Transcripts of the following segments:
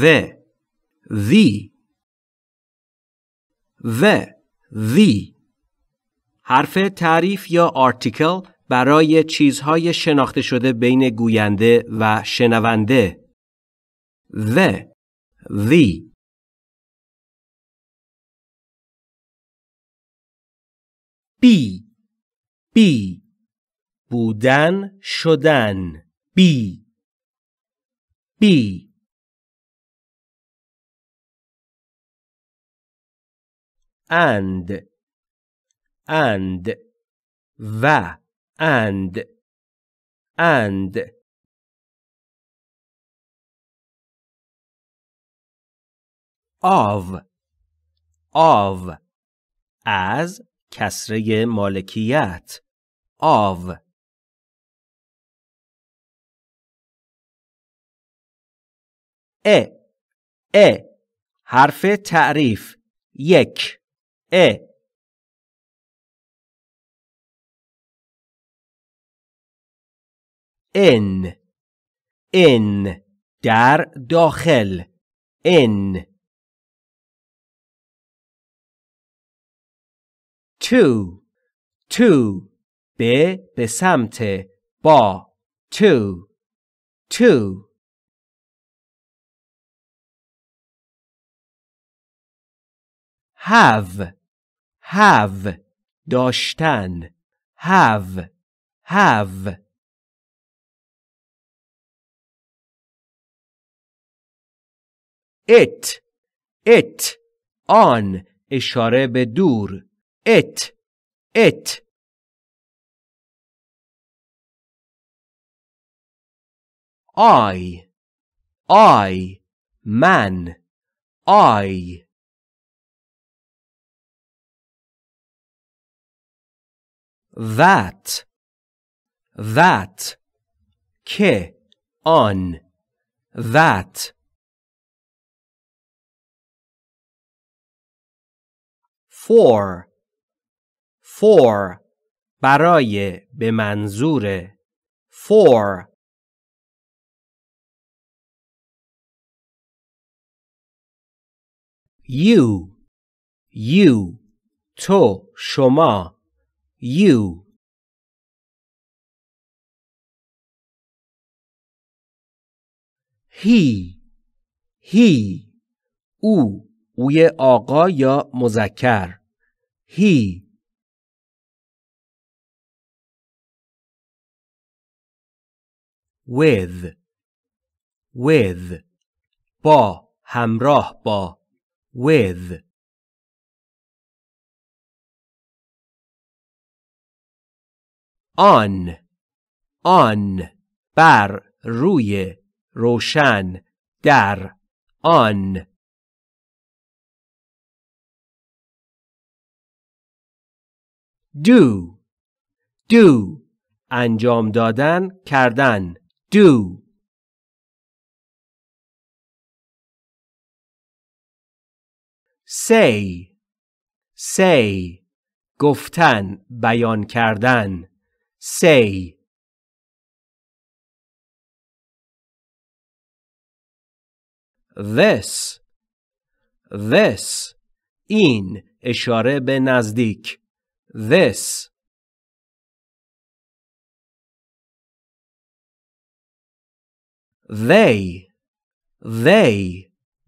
The حرف تعریف یا آرتیکل برای چیزهای شناخته شده بین گوینده و شنونده. The بی بودن شدن بی and و and of از کسره مالکیت of ا حرف تعریف یک in در داخل in to به سمت با to have داشتن have it آن اشاره به دور it I من I that که آن that for برای به منظور for you تو شما You he اوی آقا یا مذکر he with با همراه با with آن بر روی روشن در آن do انجام دادن کردن do say گفتن بیان کردن Say this این اشاره به نزدیک this they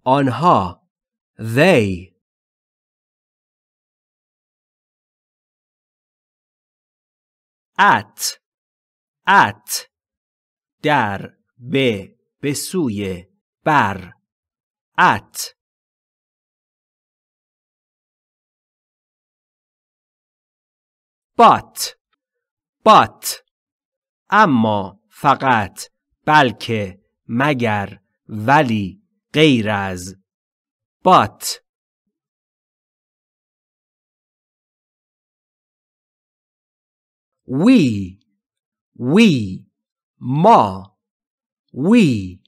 آنها they at در به سوی بر at but اما فقط بلکه مگر ولی غیر از but we ما we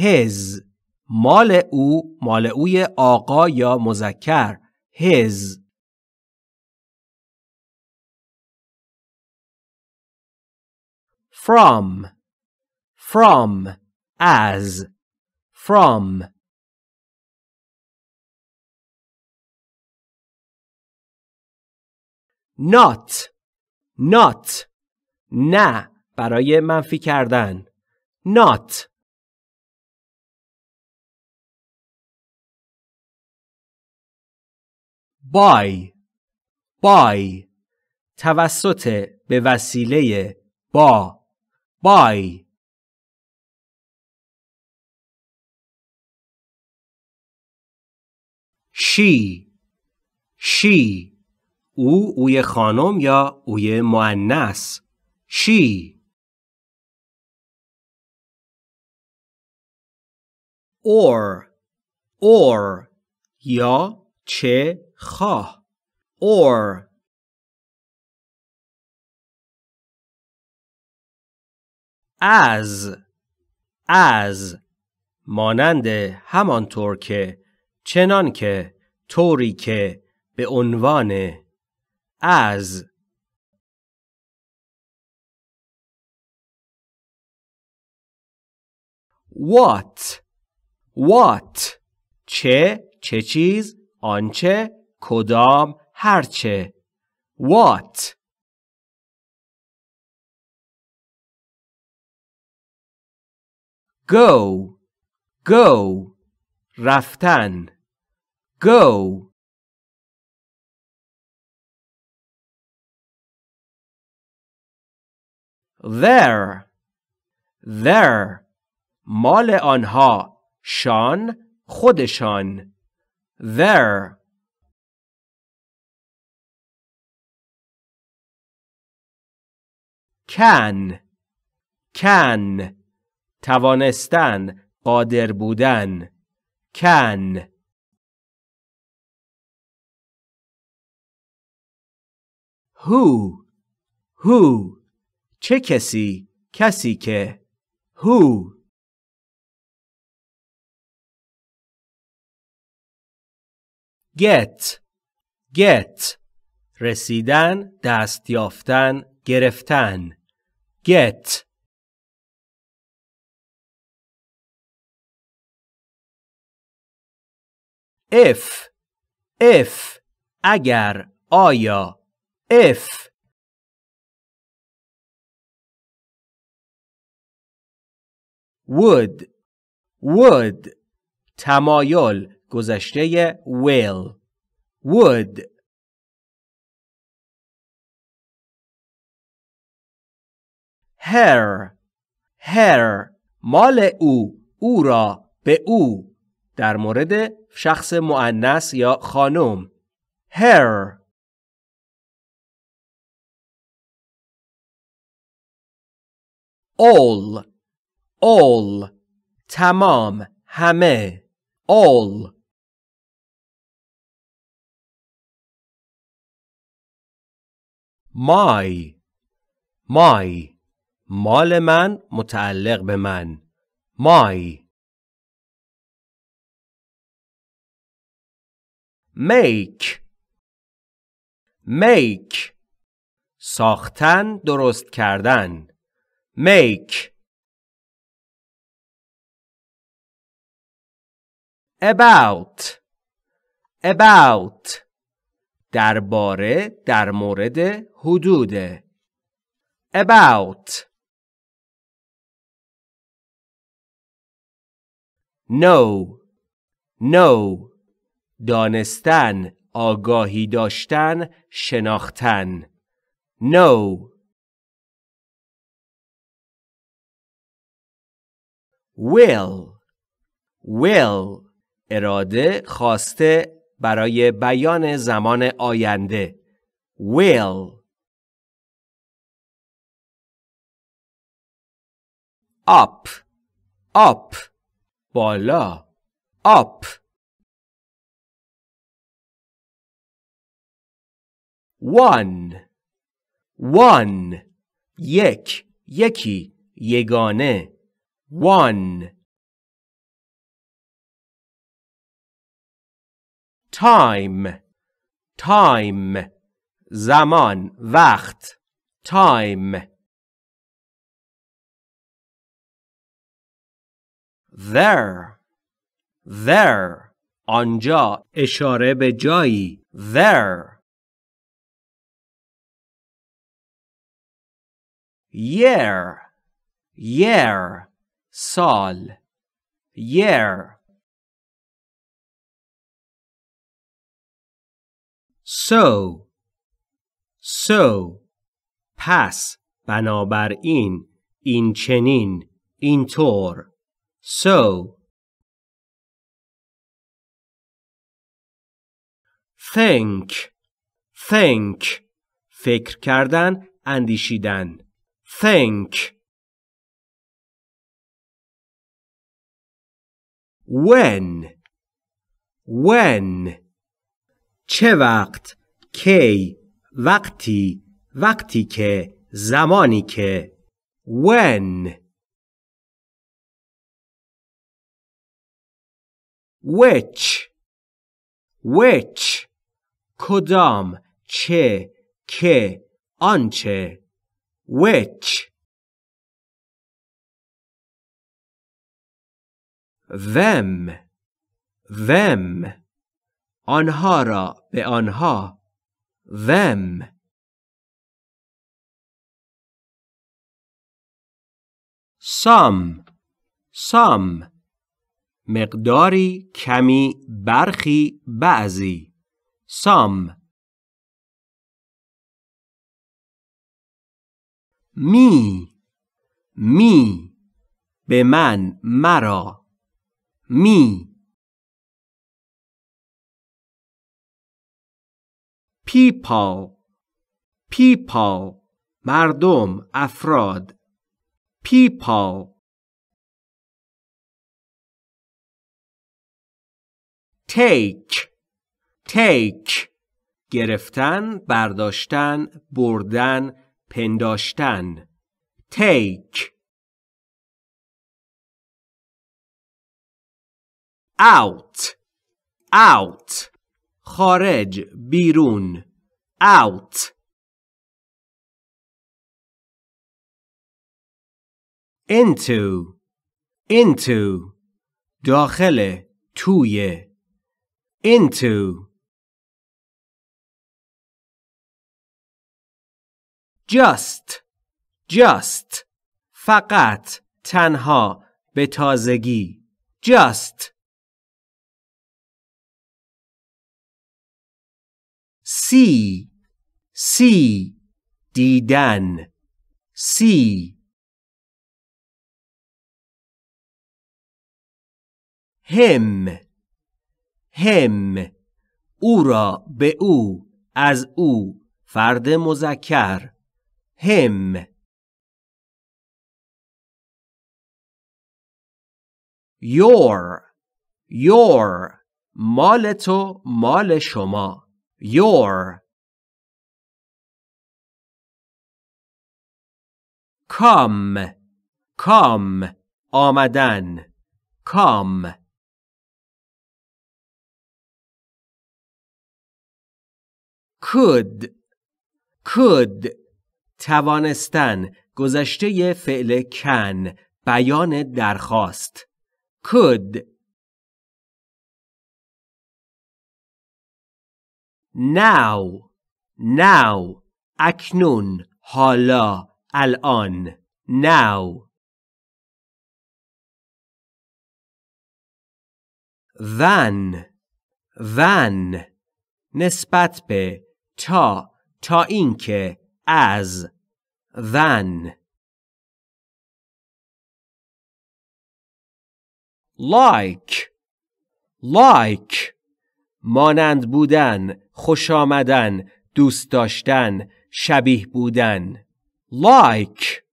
his مال اوی آقا یا مذکر his, from, as, from, not, نه برای منفی کردن not by توسط به وسیله با by she او اوی خانم یا اوی مؤنث she or یا چه خواه or as مانند همانطور که چنان که طوری که به عنوان as what چه چیز آنچه کدام هرچه what go رفتن go there مال آنها شان خودشان there can توانستن قادر بودن can who چه کسی کسی که who get رسیدن دست یافتن گرفتن get if اگر آیا if would تمایل گذشته will would her مال او را به او در مورد شخص مؤنث یا خانم her all تمام همه all my مال من متعلق به من my make ساختن درست کردن make about درباره در مورد حدود about no دانستن آگاهی داشتن شناختن no will اراده خواسته برای بیان زمان آینده will up بالا up one یکی یگانه one time زمان وقت time there آنجا اشاره به جایی there year سال year so پس بنابراین این چنین اینطور so think فکر کردن اندیشیدن think when چه وقت کی وقتی که زمانی که when which کدام چه که آنچه which them آنها را به آنها them some مقداری کمی برخی بعضی some me به من مرا me people مردم افراد people take گرفتن برداشتن بردن پنداشتن take out خارج بیرون out into داخل توی into just فقط تنها به تازگی just see دیدن see him او را به او از او فرد مذکر him your مال تو مال شما your come آمدن come could توانستن گذشته فعل can بیان درخواست could now اکنون حالا الان now then نسبت به تا اینکه از than like مانند بودن خوش آمدن دوست داشتن شبیه بودن like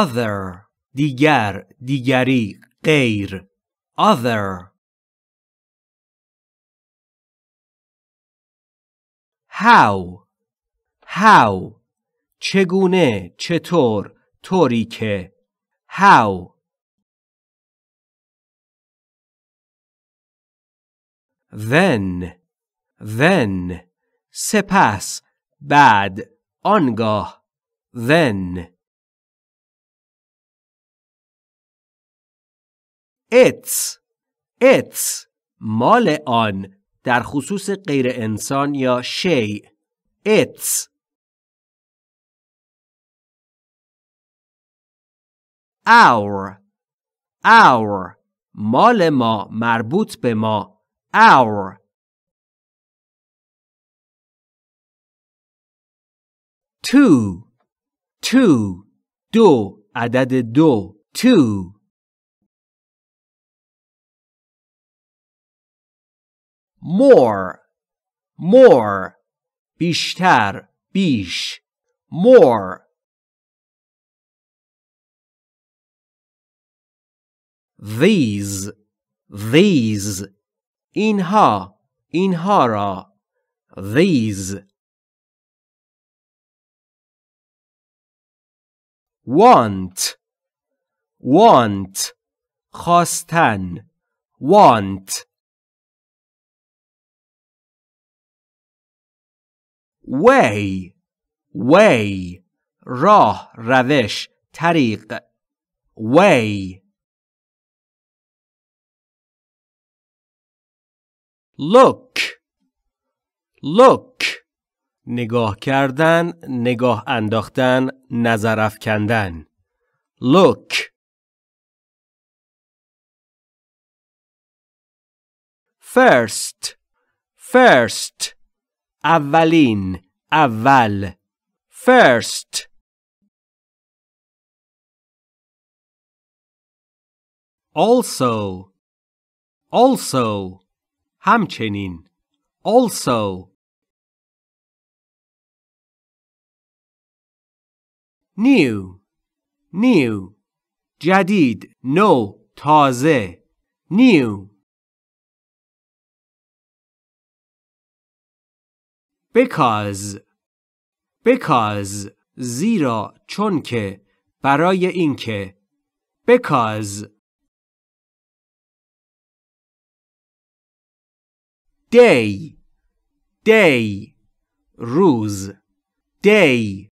other دیگر دیگری غیر other how چگونه چطور طوری که how then سپس بعد آنگاه then it's مال آن در خصوص غیر انسان یا شیء it's our مال ما مربوط به ما our two دو عدد دو two more بیشتر بیش more these اینها را these want خواستن want way راه روش طریق way look نگاه کردن، نگاه انداختن، نظر افکندن. Look. First. اولین، اول. First. Also. همچنین. Also. new جدید نو تازه new because زیرا چون که برای اینکه because day روز day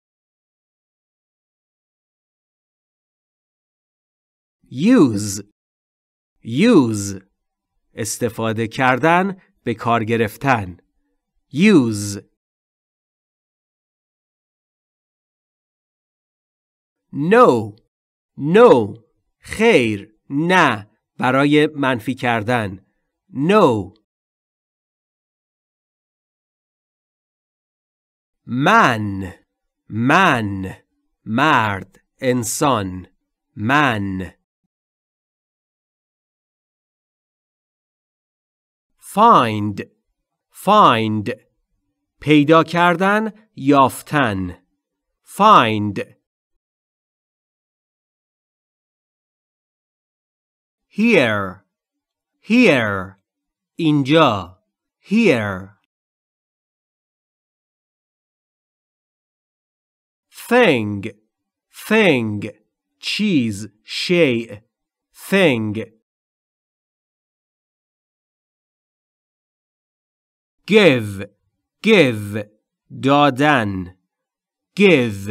use استفاده کردن به کار گرفتن use no خیر نه برای منفی کردن no من مرد انسان من find پیدا کردن یافتن find here اینجا here thing چیز شیء thing give دادن give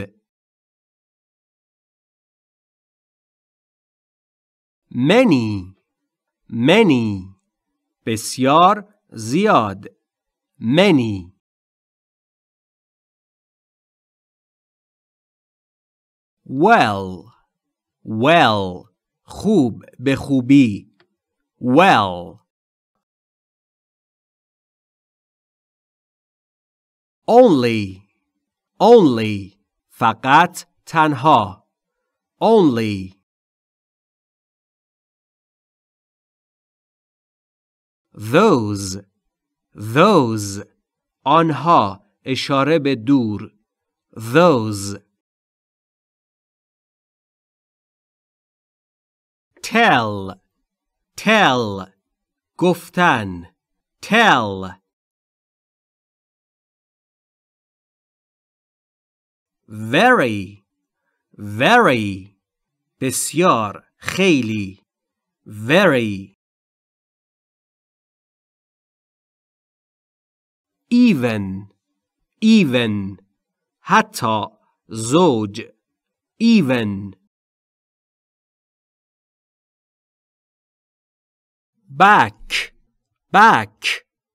many بسیار زیاد many well خوب به خوبی well only فقط تنها only those آنها اشاره به دور those tell گفتن tell very بسیار خیلی very even حتی زوج even back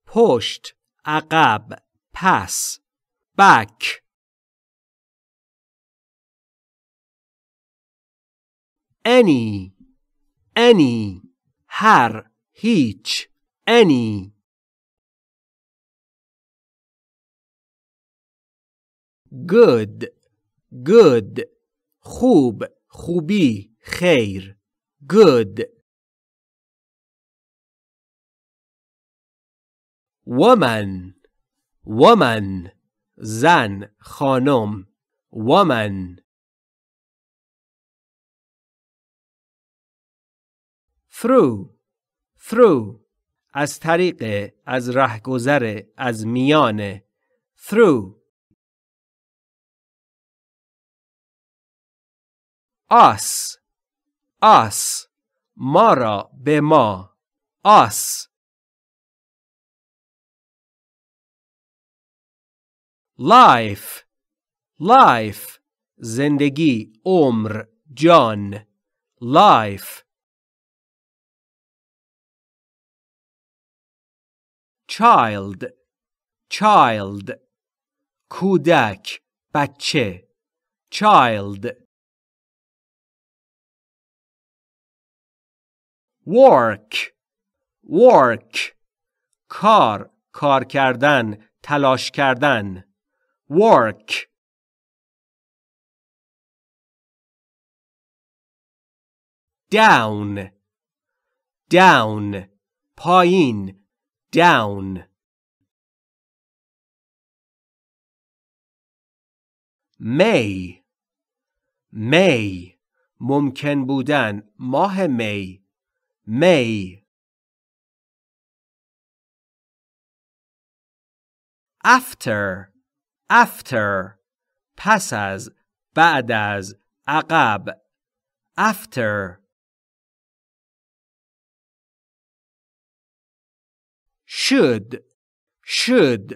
پشت عقب پس back any هر هیچ any good خوب خوبی خیر good woman زن خانم woman through از طریق از رهگذر از میان through us ما را به ما us life زندگی عمر جان life child کودک بچه child work کار کردن تلاش کردن work down پایین down may ممکن بودن ماه می May after پس از بعد از عقب after should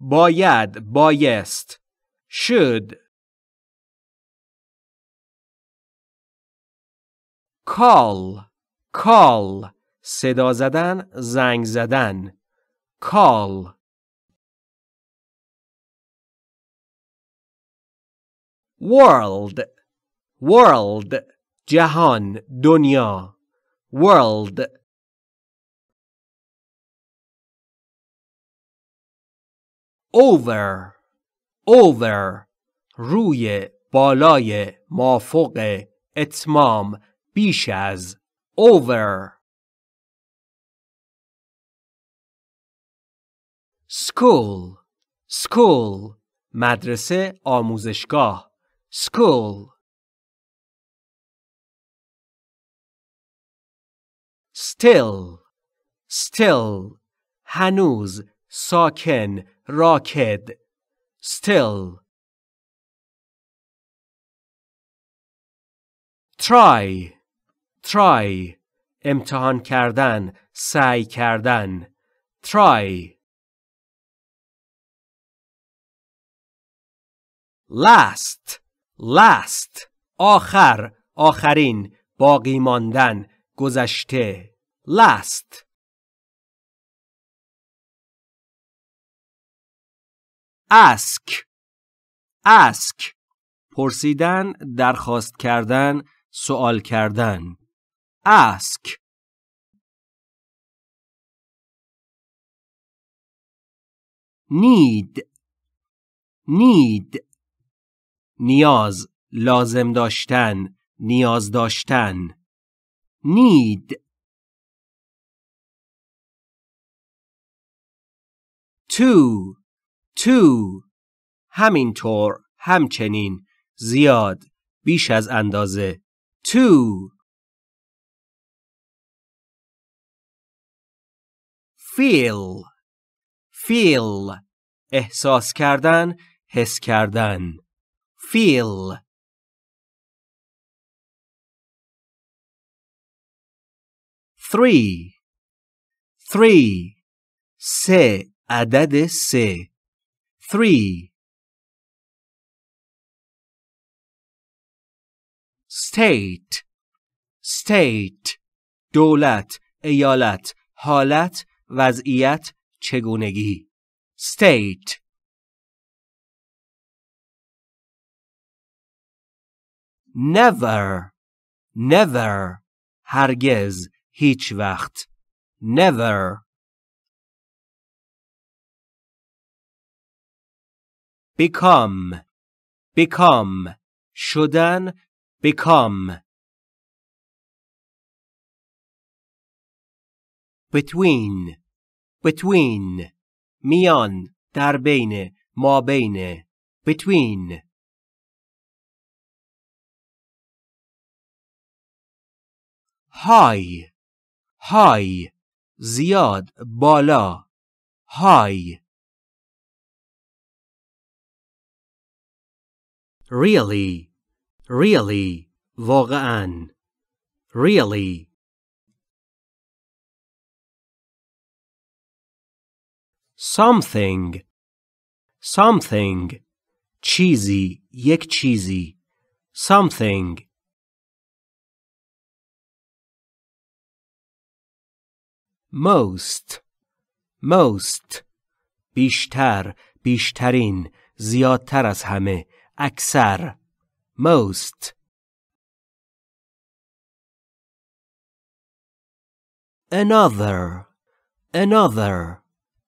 باید بایست should call صدا زدن زنگ زدن call world جهان دنیا world over روی بالای مافوق اتمام بیش از Over school مدرسه آموزشگاه school still هنوز ساکن راکد still try امتحان کردن سعی کردن try last آخرین باقی ماندن گذشته last ask پرسیدن درخواست کردن سوال کردن Ask need نیاز لازم داشتن نیاز داشتن need to همینطور همچنین زیاد بیش از اندازه to feel احساس کردن حس کردن feel three سه عدد سه 3 state state دولت ایالت حالت وضعیت چگونگی state never never هرگز هیچ وقت never become become شدن become between between میان در بین ما بین between high high زیاد بالا high really really واقعاً really something something چیزی یک چیزی something most most بیشتر بیشترین زیادتر از همه اکثر most another another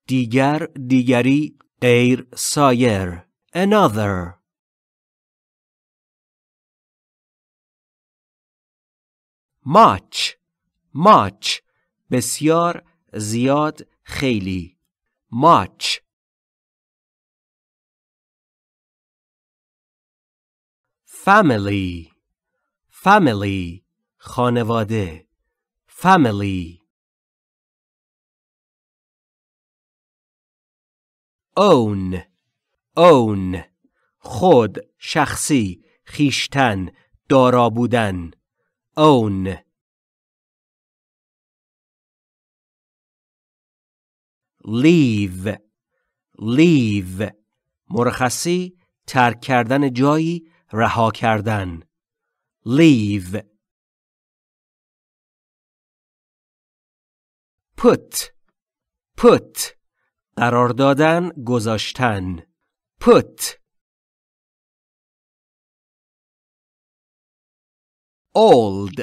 دیگر دیگری غیر سایر another much much بسیار زیاد خیلی much family family خانواده family own own خود شخصی خویشتن دارا بودن own leave leave مرخصی ترک کردن جایی رها کردن leave put put قرار دادن گذاشتن put old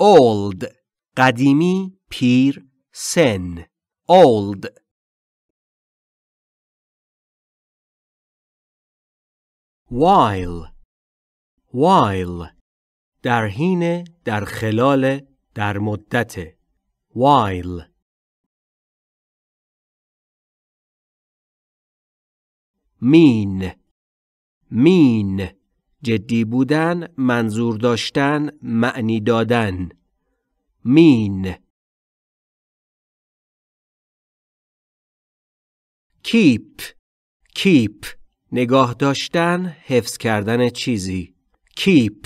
old قدیمی پیر سن old while در حین در خلال در مدت while mean جدی بودن منظور داشتن معنی دادن mean keep نگاه داشتن حفظ کردن چیزی keep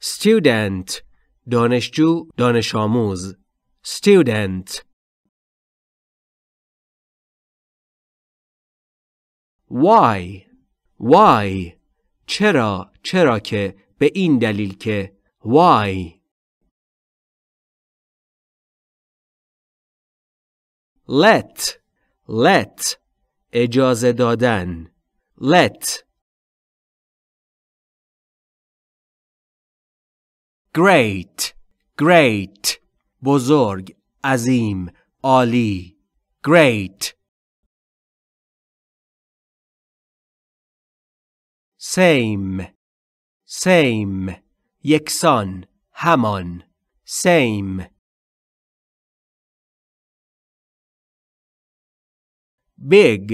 student دانشجو دانش آموز student why چرا که به این دلیل که why let اجازه دادن let great بزرگ عظیم عالی great same یکسان همان same big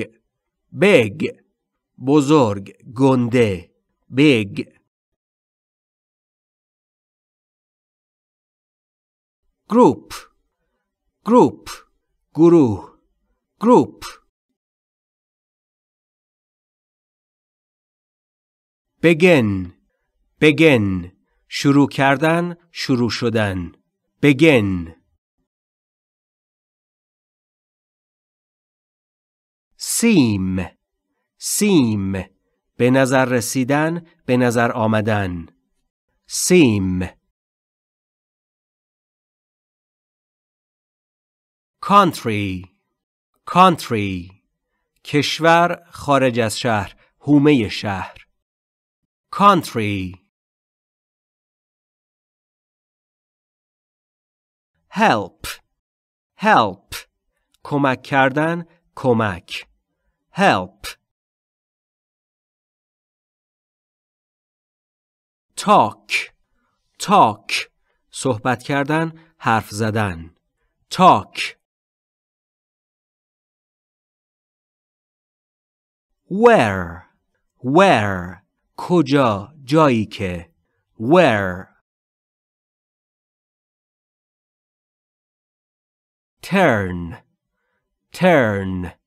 بزرگ گنده big group گروه group begin شروع کردن، شروع شدن. begin. seem. seem. به نظر رسیدن، به نظر آمدن. seem. country. country. کشور خارج از شهر، حومه شهر. country. help. help. کمک کردن، کمک. help. talk. talk. صحبت کردن، حرف زدن. talk. where. where. کجا، جایی که. where. turn. turn.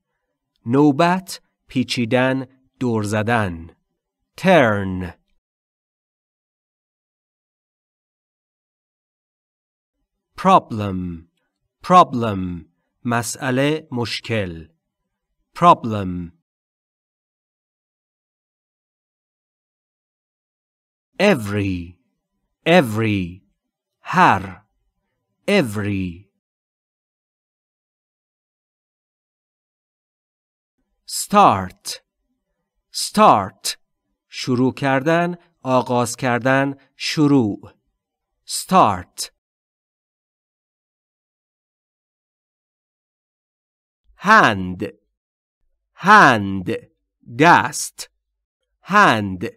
نوبت، پیچیدن، دور زدن. turn. problem. problem. مسئله، مشکل. problem. every. every. هر. every. start. start. شروع کردن، آغاز کردن، شروع. start. hand. hand. دست. hand.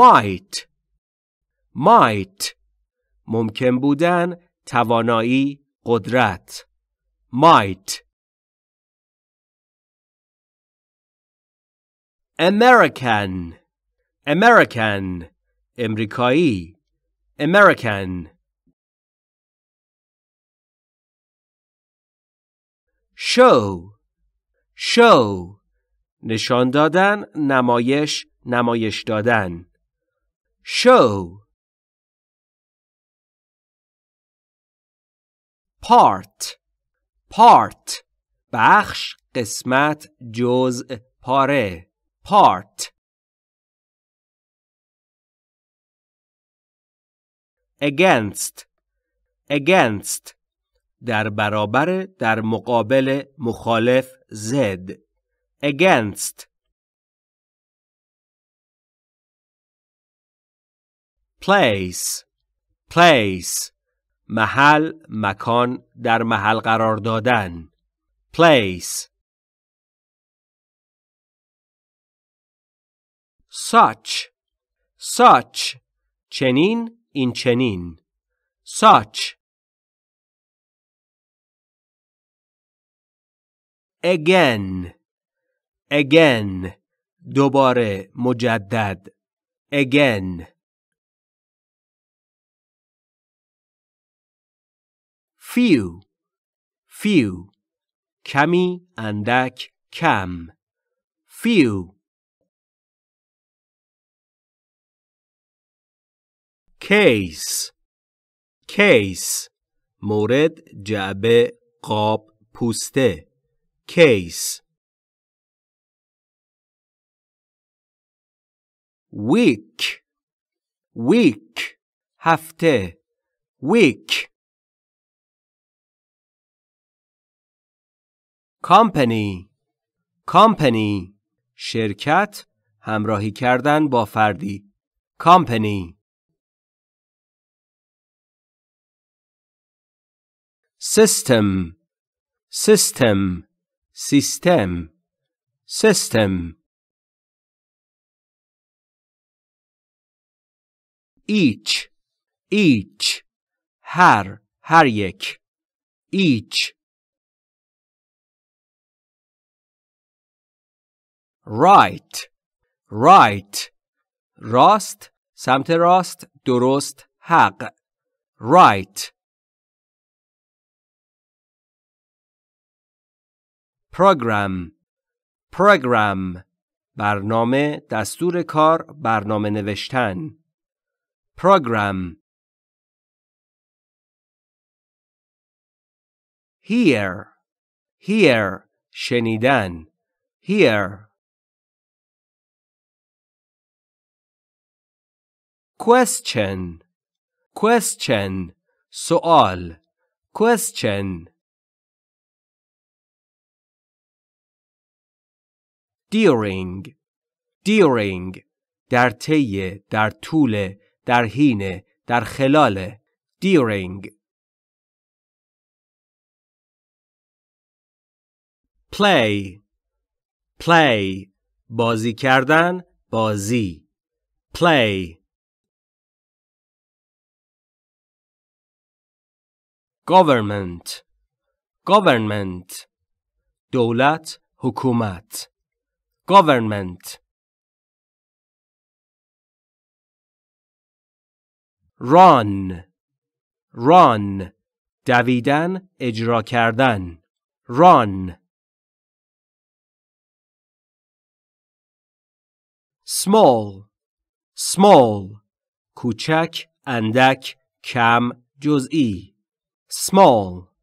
might. might. ممکن بودن، توانایی، قدرت. might. American. American. امریکایی. American. show. show. نشان دادن، نمایش، نمایش دادن. show. part. part. بخش، قسمت، جزء، پاره. part. against. against. در برابر، در مقابل، مخالف، ضد. against. place. place. محل، مکان، در محل قرار دادن. place. such. such. چنین، این چنین. such. again. again. دوباره، مجدد. again. few. few. کمی، اندک، کم. few. case. case. مورد، جعبه، قاب، پوسته. case. week. week. هفته. week. company. company. شرکت، همراهی کردن با فردی. company. system. system. سیستم. system. each. each. هر، هر یک. each. right. right. راست، سمت راست، درست، حق. right. program. program. برنامه، دستور کار، برنامه نوشتن. Program. Hear. شنیدن. Hear. Question. سوال. Question. During. در طی، در طول، در حین، در خلال. During. Play. بازی کردن، بازی. Play. Government. دولت، حکومت. Government. Run. دویدن، اجرا کردن. Run. Small. کوچک، اندک، کم، جزئی. Small.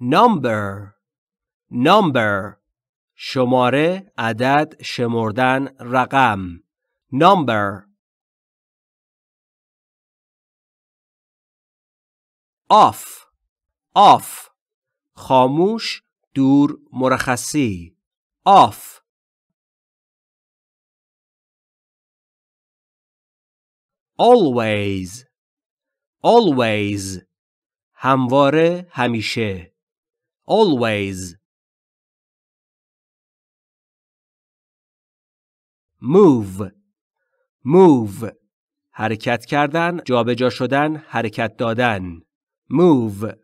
Number. شماره، عدد، شمردن، رقم. Number. Off. خاموش، دور، مرخصی. Off. Always. همواره، همیشه. Always. Move. حرکت کردن، جابجا شدن، حرکت دادن. Move.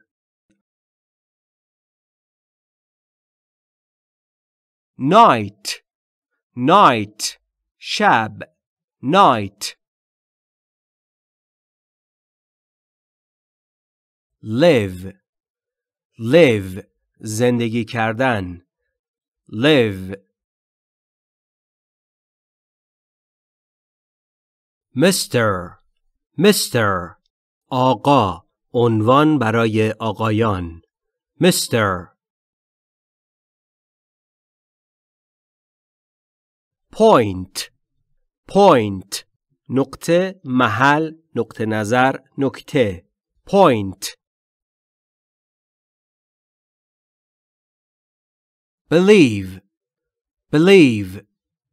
Night. شب. Night. Live. زندگی کردن. Live. Mr. آقا، عنوان برای آقایان. Mr. Point. نقطه، محل، نقطه نظر، نکته. Point. Believe.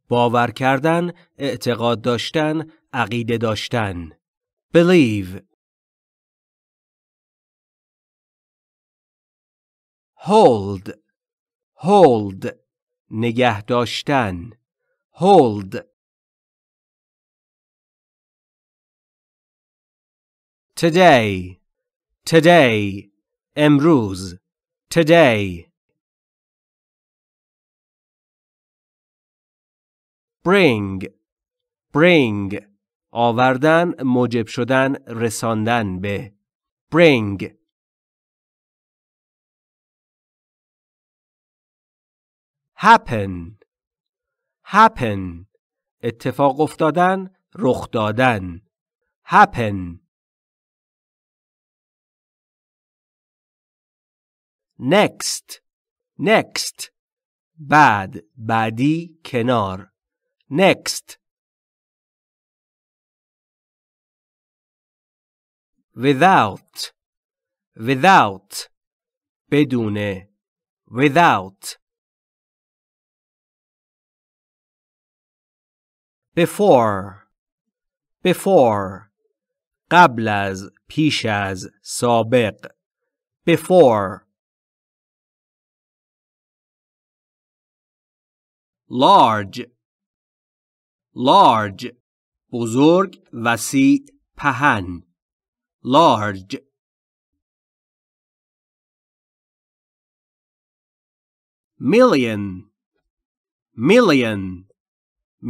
باور کردن، اعتقاد داشتن، عقیده داشتن. Believe. Hold. نگه داشتن. Hold. Today. امروز. Today. Bring. آوردن، موجب شدن، رساندن به. Bring. Happen. اتفاق افتادن، رخ دادن. Happen. Next. بعد، بعدی، کنار. Next. Without. بدون. Without. Before. قبل از، پیش از، سابق. Before. Large. بزرگ، وسیع، پهن. Large. Million.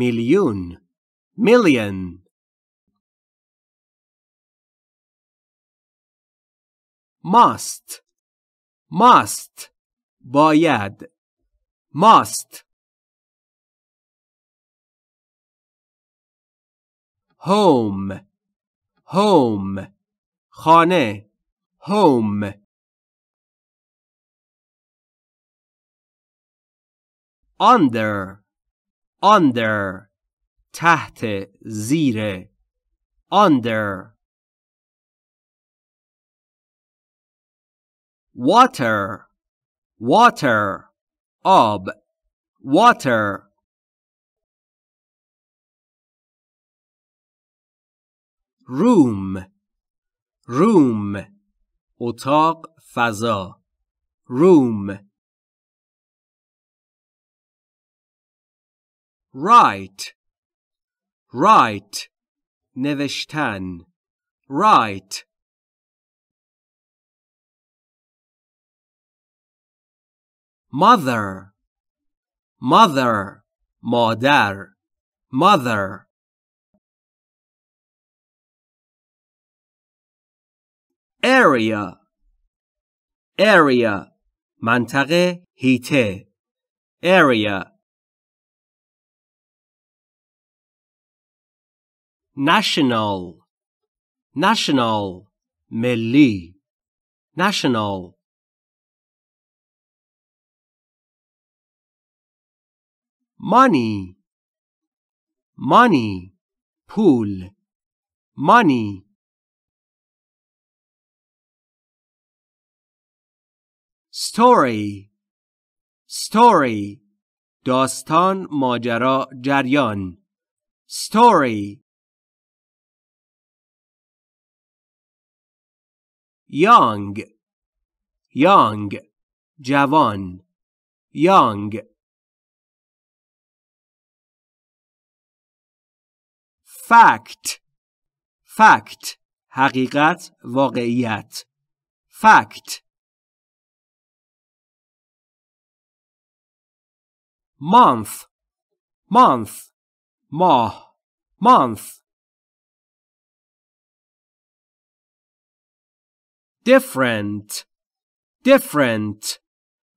Million. Must. باید must home home خانه home under under تحت زیر under water water آب water room room اتاق فضا room write write نوشتن write mother mother مادر mother area area منطقه هیته area national national ملی national money money پول money story story داستان ماجرا جریان story young young جوان young fact fact حقیقت واقعیت fact month month ماه month different different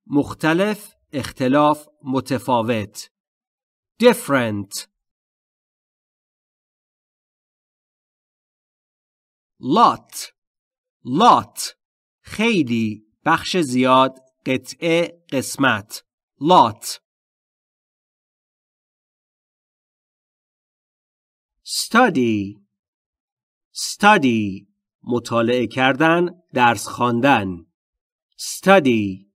مختلف اختلاف متفاوت different lot lot خیلی بخش زیاد قطعه قسمت lot study study مطالعه کردن درس خواندن study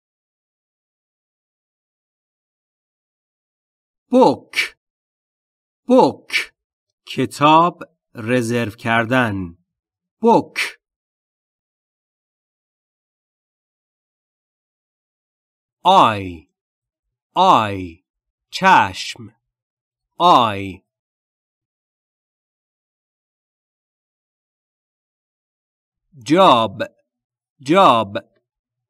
book book کتاب رزرو کردن book eye eye چشم eye job job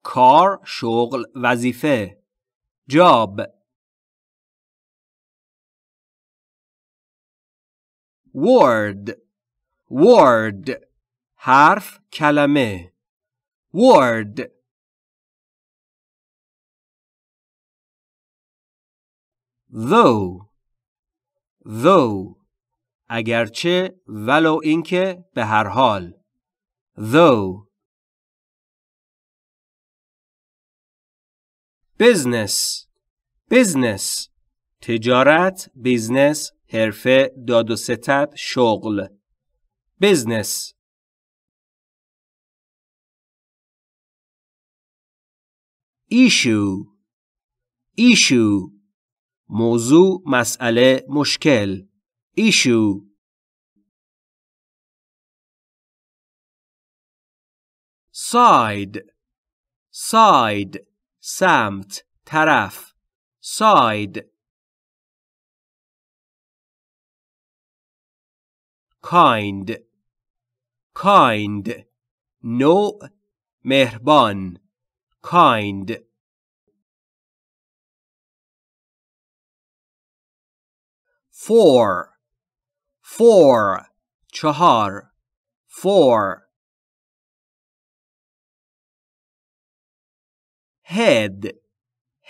کار شغل وظیفه job word word حرف کلمه word though though اگرچه ولو اینکه به هر حال though business business تجارت بیزنس حرفه داد و ستد شغل business issue issue موضوع مسئله مشکل issue side side سمت طرف side kind kind نوع مهربان kind four four چهار four head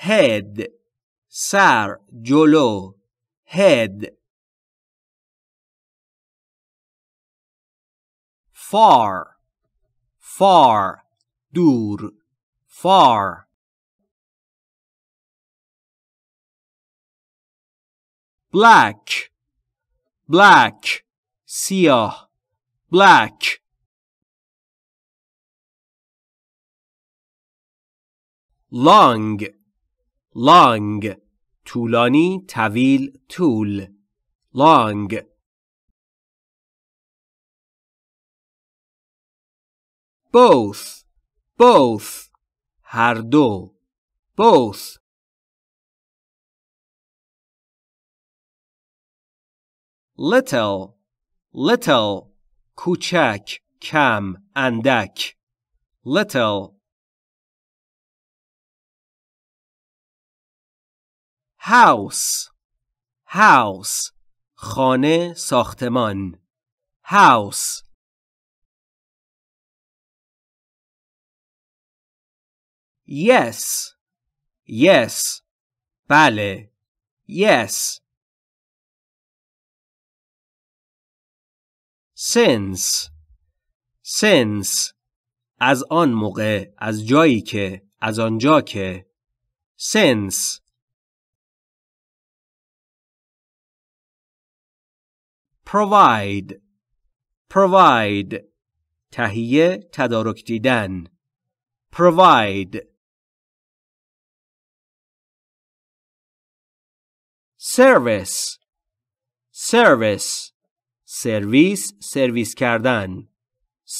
head سر جلو head far far دور far black black سیاه black long long طولانی طویل طول long both both هر دو both little little کوچک کم اندک little house house خانه ساختمان house yes yes بله yes since از آن موقع از جایی که از آنجا که since provide تهیه تدارک دیدن provide service سرویس کردن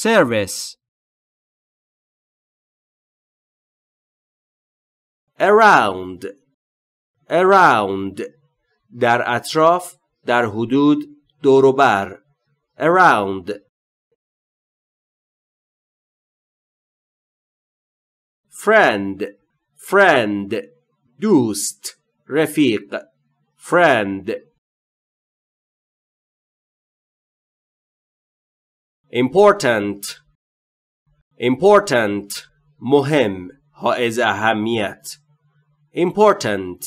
service around در اطراف در حدود دور و بر around friend دوست رفیق friend important مهم حائز اهمیت important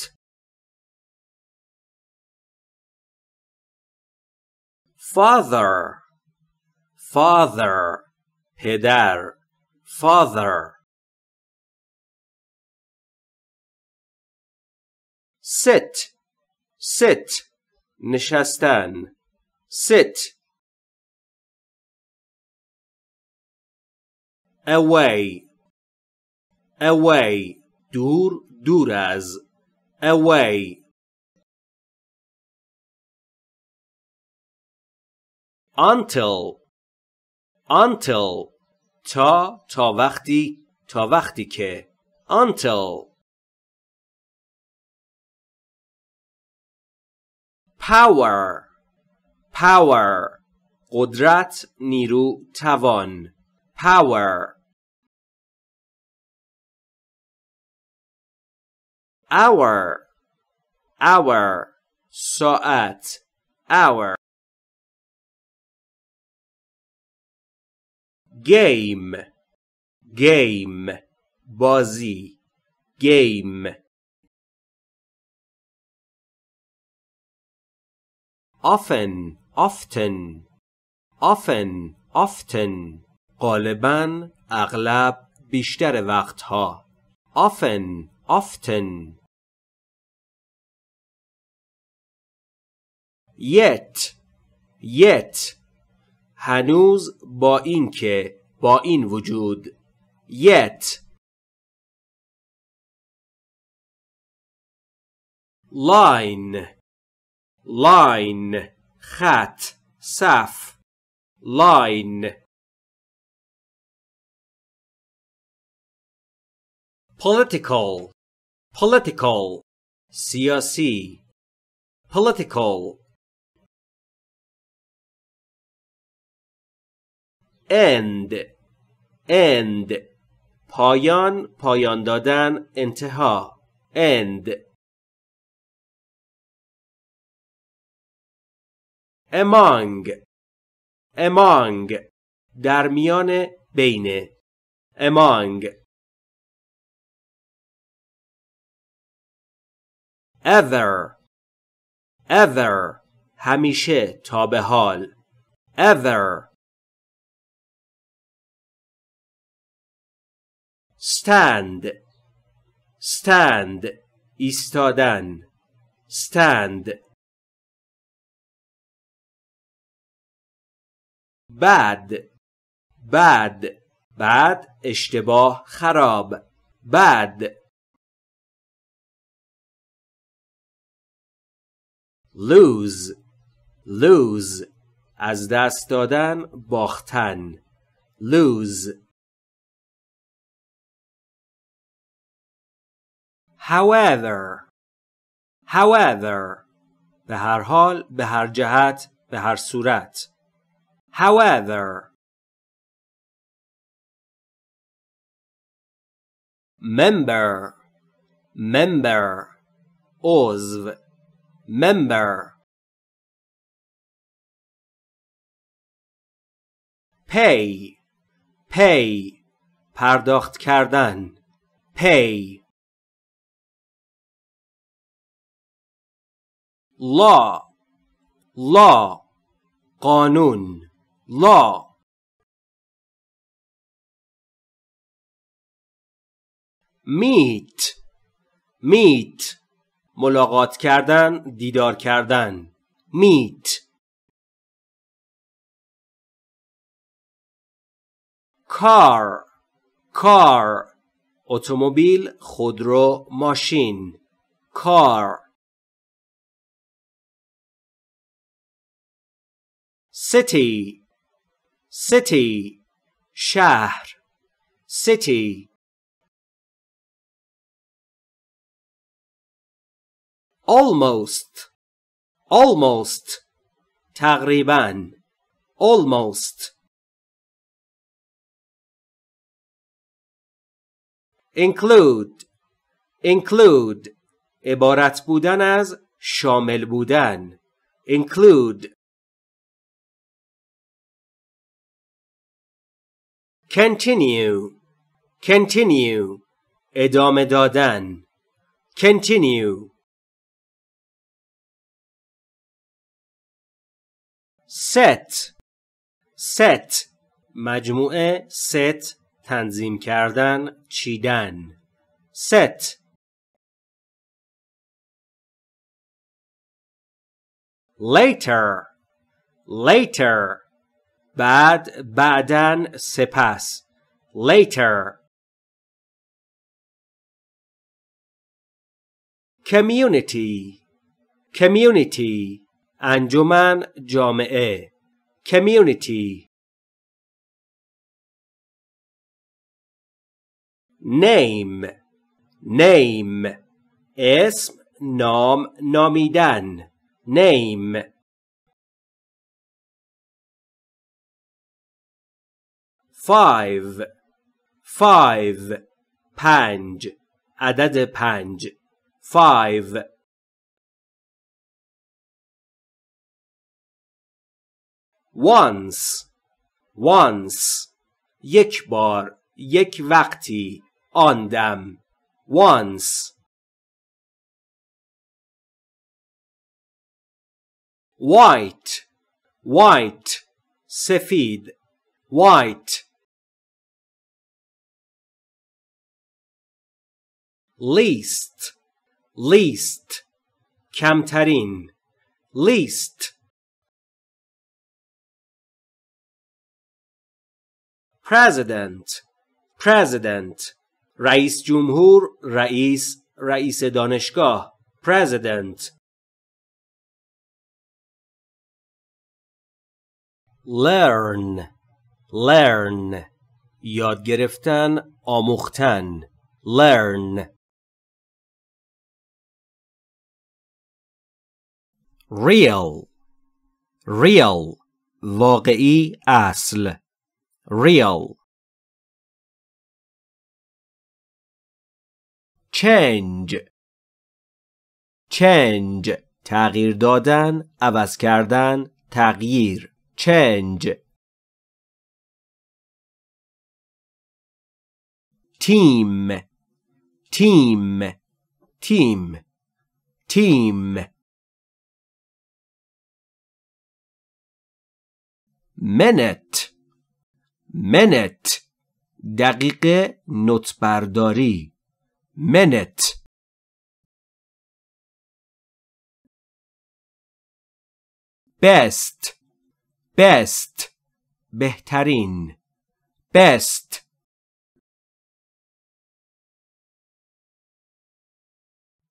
father پدر father sit نشستن sit away دور از away until تا وقتی که until power قدرت نیرو توان power hour ساعت hour game بازی game often غالباً اغلب بیشتر وقتها often yet هنوز با این که با این وجود yet line خط صف line political سیاسی political end پایان دادن انتها end among در میان بین among ever, ever همیشه تا به حال ever stand stand ایستادن stand bad bad bad اشتباه خراب bad lose lose از دست دادن باختن lose however however به هر حال به هر جهت به هر صورت however member member عضو member pay pay پرداخت کردن pay law law قانون law meet meet ملاقات کردن دیدار کردن meet car car اتومبیل خودرو ماشین car city city شهر city almost almost تقریباً almost include include عبارت بودن از شامل بودن include continue continue ادامه دادن continue set set مجموعه set تنظیم کردن چیدن set later later بعد بعدن سپس later community community انجمن جامعه community name name اسم نام نامیدن name five five پنج عدد پنج five once once یک بار یک وقتی آن دم once white white سفید white least least کمترین least president president رئیس جمهور رئیس دانشگاه president learn learn یاد گرفتن آموختن learn real real واقعی اصل real change change تغییر دادن عوض کردن تغییر change team team team Team. Minute دقیقه نوت برداری minute best بهترین best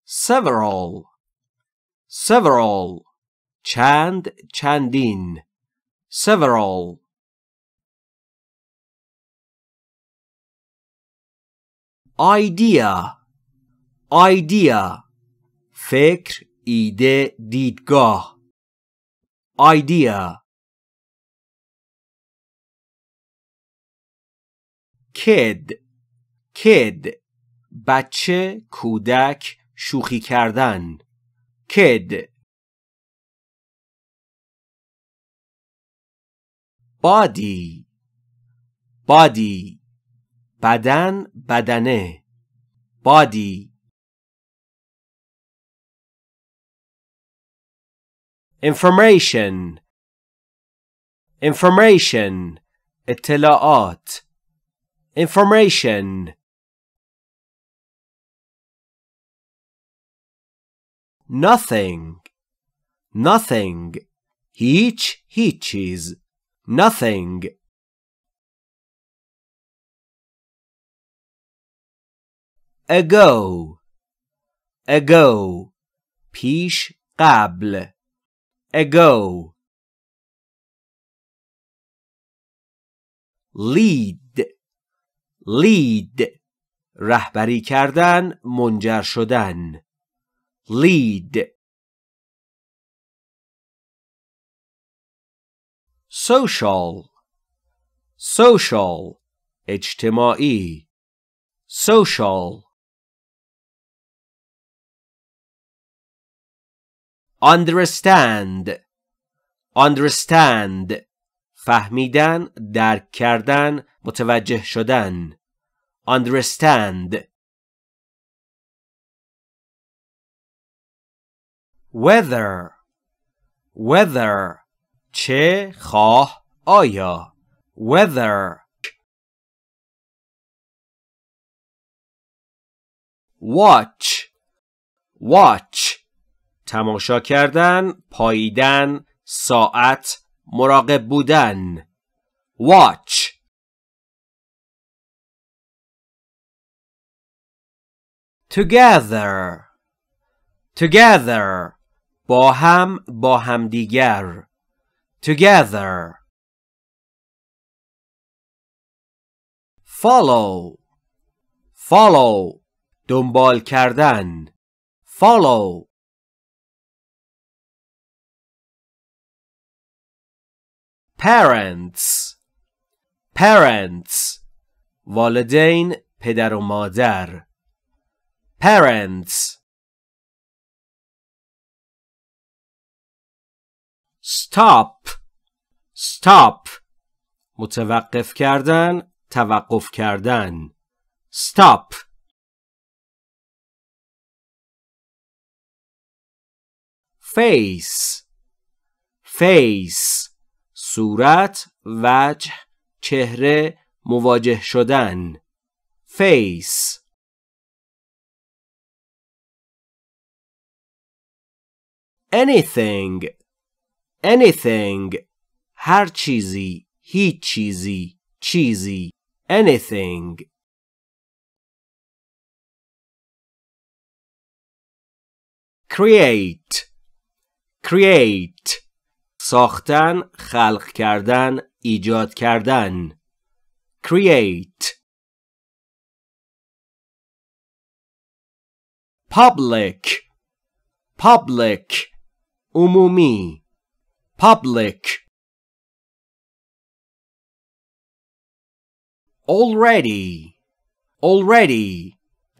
several چندین several idea فکر ایده دیدگاه idea kid بچه کودک شوخی کردن kid body بدن بدنه body information اطلاعات information nothing هیچ چیز nothing ago پیش قبل ago lead رهبری کردن منجر شدن lead social اجتماعی social understand فهمیدن درک کردن متوجه شدن understand weather چه خواه آیا weather watch تماشا کردن، پاییدن، ساعت، مراقب بودن. Watch. together با هم دیگر. Together. follow دنبال کردن. Follow. parents والدین پدر و مادر parents stop متوقف کردن توقف کردن stop face صورت، وجه، چهره، مواجه شدن. Face. anything هر چیزی، هیچ چیزی، چیزی. Anything. create ساختن، خلق کردن، ایجاد کردن. Create. public عمومی. Public. already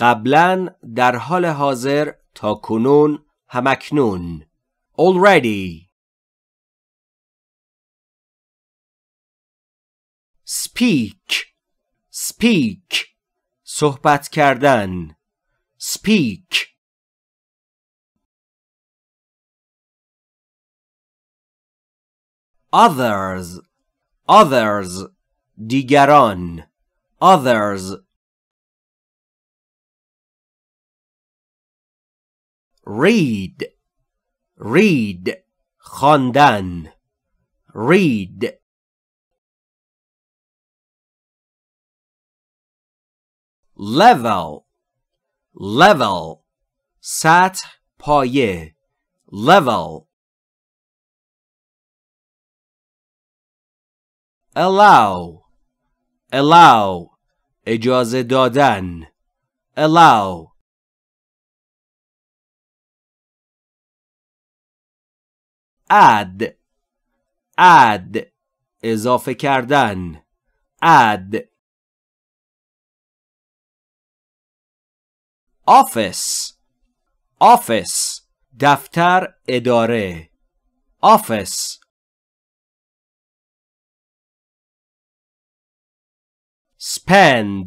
قبلاً در حال حاضر تا کنون همکنون. Already. speak صحبت کردن speak others, others, دیگران, others. Read, read, خواندن, read. Level, level, سطح پایه, level. Allow, allow, اجازه دادن, allow. Add, add, اضافه کردن, add. Office, office, دفتر اداره, office. Spend,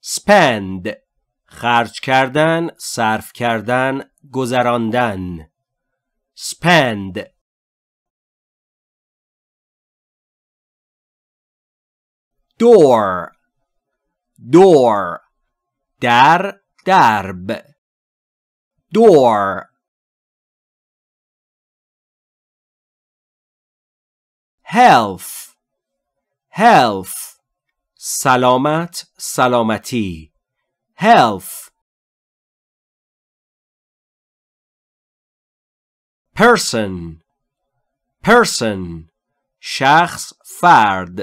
spend, خرج کردن, صرف کردن, گذراندن. Spend. Door, door, در, درب, door. Health, health, سلامت, سلامتی, health. Person, person, شخص, فرد,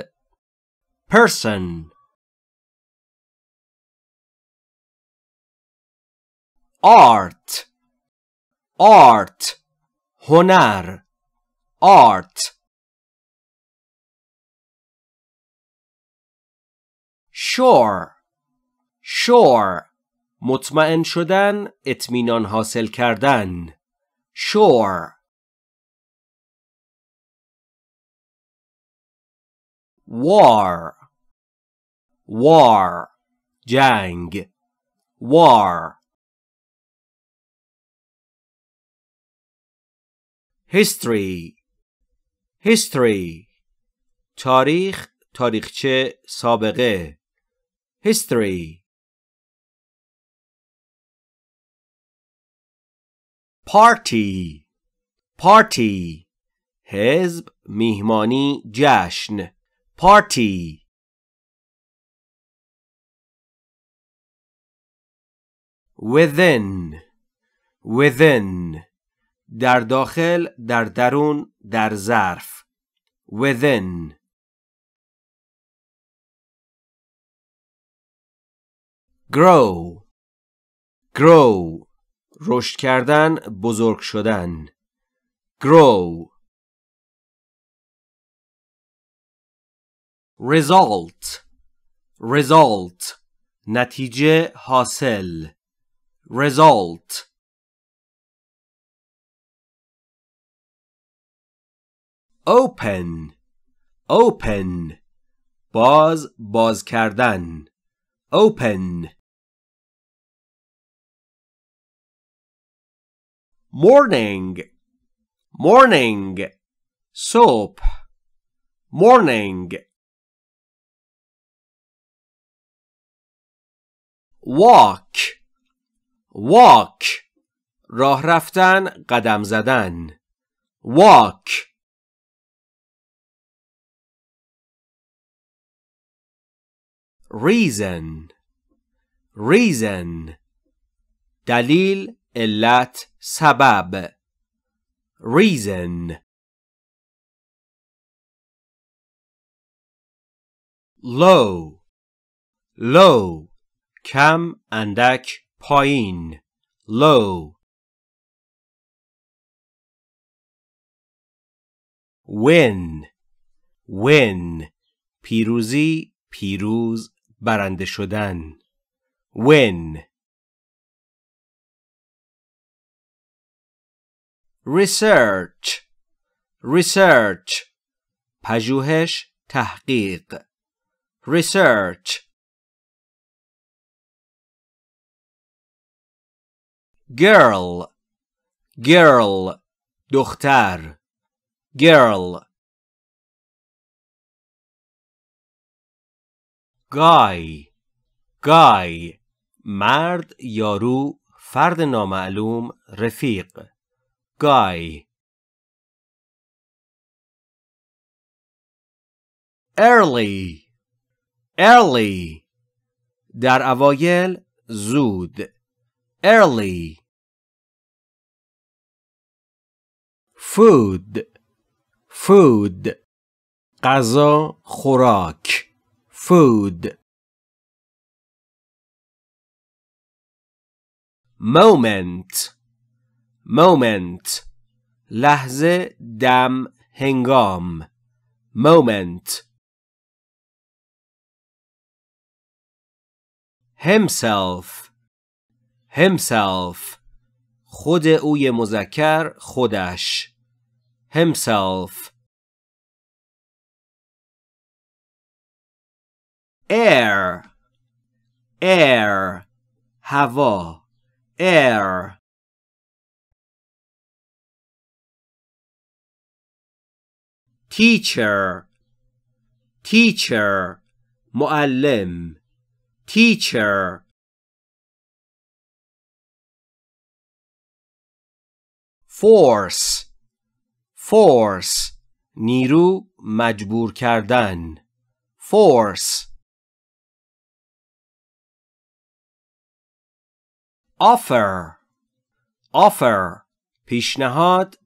person. Art, art, هنر, art. Sure, sure, مطمئن شدن, اطمینان حاصل کردن, sure. War, war, جنگ, war. History, history, تاریخ, تاریخچه, سابقه. History. Party, party, حزب, میهمانی, جشن, party. Within, within, در داخل, در درون, در ظرف, within. Grow, grow, رشد کردن, بزرگ شدن, grow. Result, result, نتیجه, حاصل, result. Open, open, باز, باز کردن, open. Morning, morning, soap, morning. Walk, walk, راه رفتن, قدم زدن, walk. Reason, reason, دلیل, علت, سبب, reason. Low, low, کم, اندک, پایین, low. Win, win, پیروزی, پیروز, برنده شدن, win. Research, research, پژوهش, تحقیق, research. Girl, girl, دختر, girl. guy مرد یارو فرد نامعلوم رفیق guy early در اوایل زود early food غذا خوراک food moment لحظه دم هنگام moment himself خود اوی مذکر خودش himself air هوا air teacher معلم teacher force نیرو مجبور کردن force offer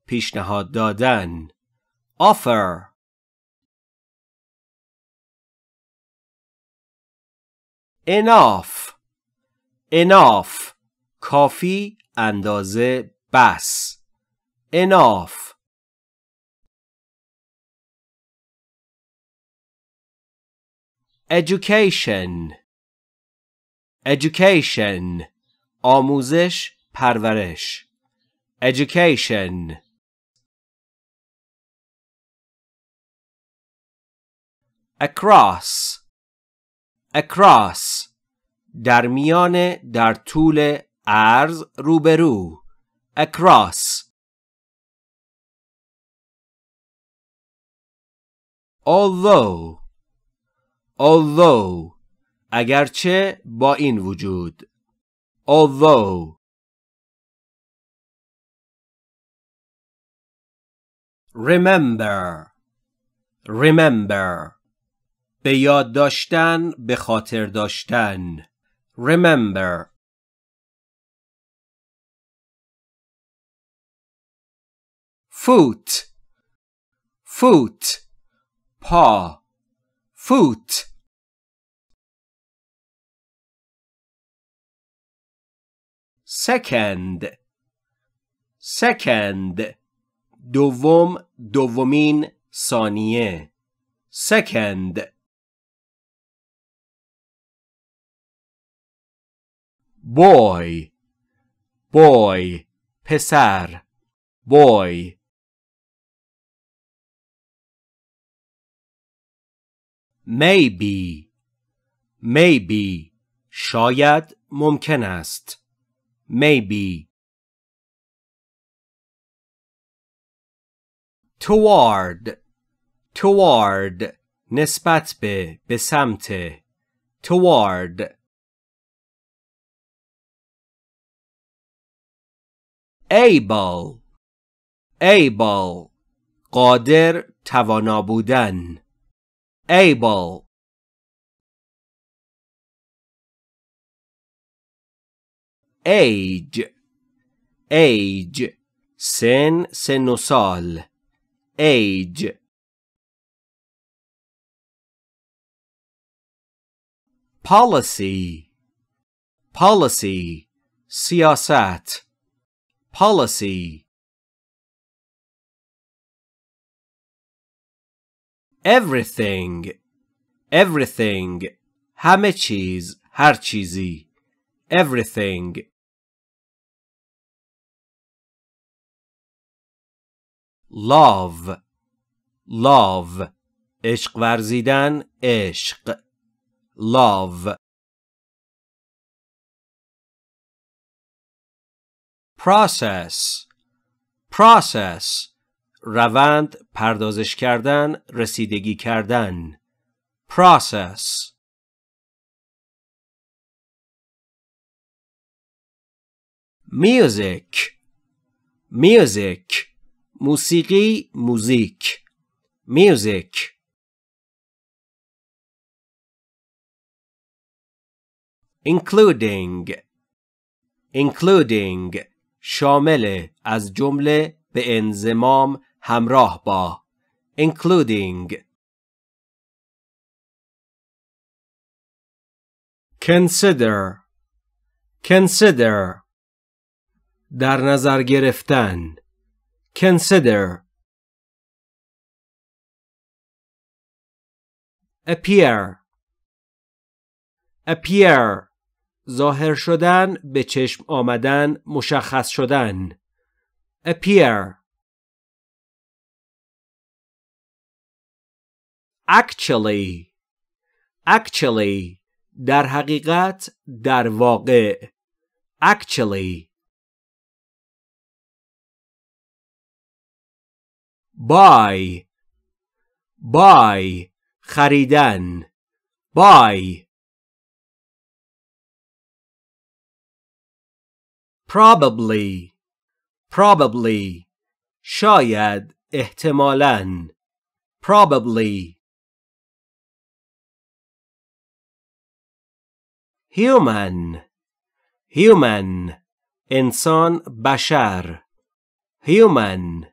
پیشنهاد دادن offer enough کافی اندازه بس enough education آموزش پرورش education across در میان در طول عرض روبرو across although اگرچه با این وجود although remember به یاد داشتن به خاطر داشتن remember foot پا foot second دومین ثانیه second boy پسر boy maybe شاید ممکن است maybe toward نسبت به سمت toward able قادر توانا بودن able age سن و سال age policy سیاست policy everything همه چیز هر چیزی everything love عشق ورزیدن عشق love process روند پردازش کردن رسیدگی کردن process music, music, موسیقی, موزیک, music. Including, including, شامل از جمله به انضمام همراه با, including. Consider, consider, در نظر گرفتن, consider. Appear, appear, ظاهر شدن, به چشم آمدن, مشخص شدن, appear. Actually, actually, در حقیقت, در واقع, actually. Buy, buy, خریدن, buy. Probably, probably, شاید, احتمالاً, probably. Human, human, انسان, بشر, human.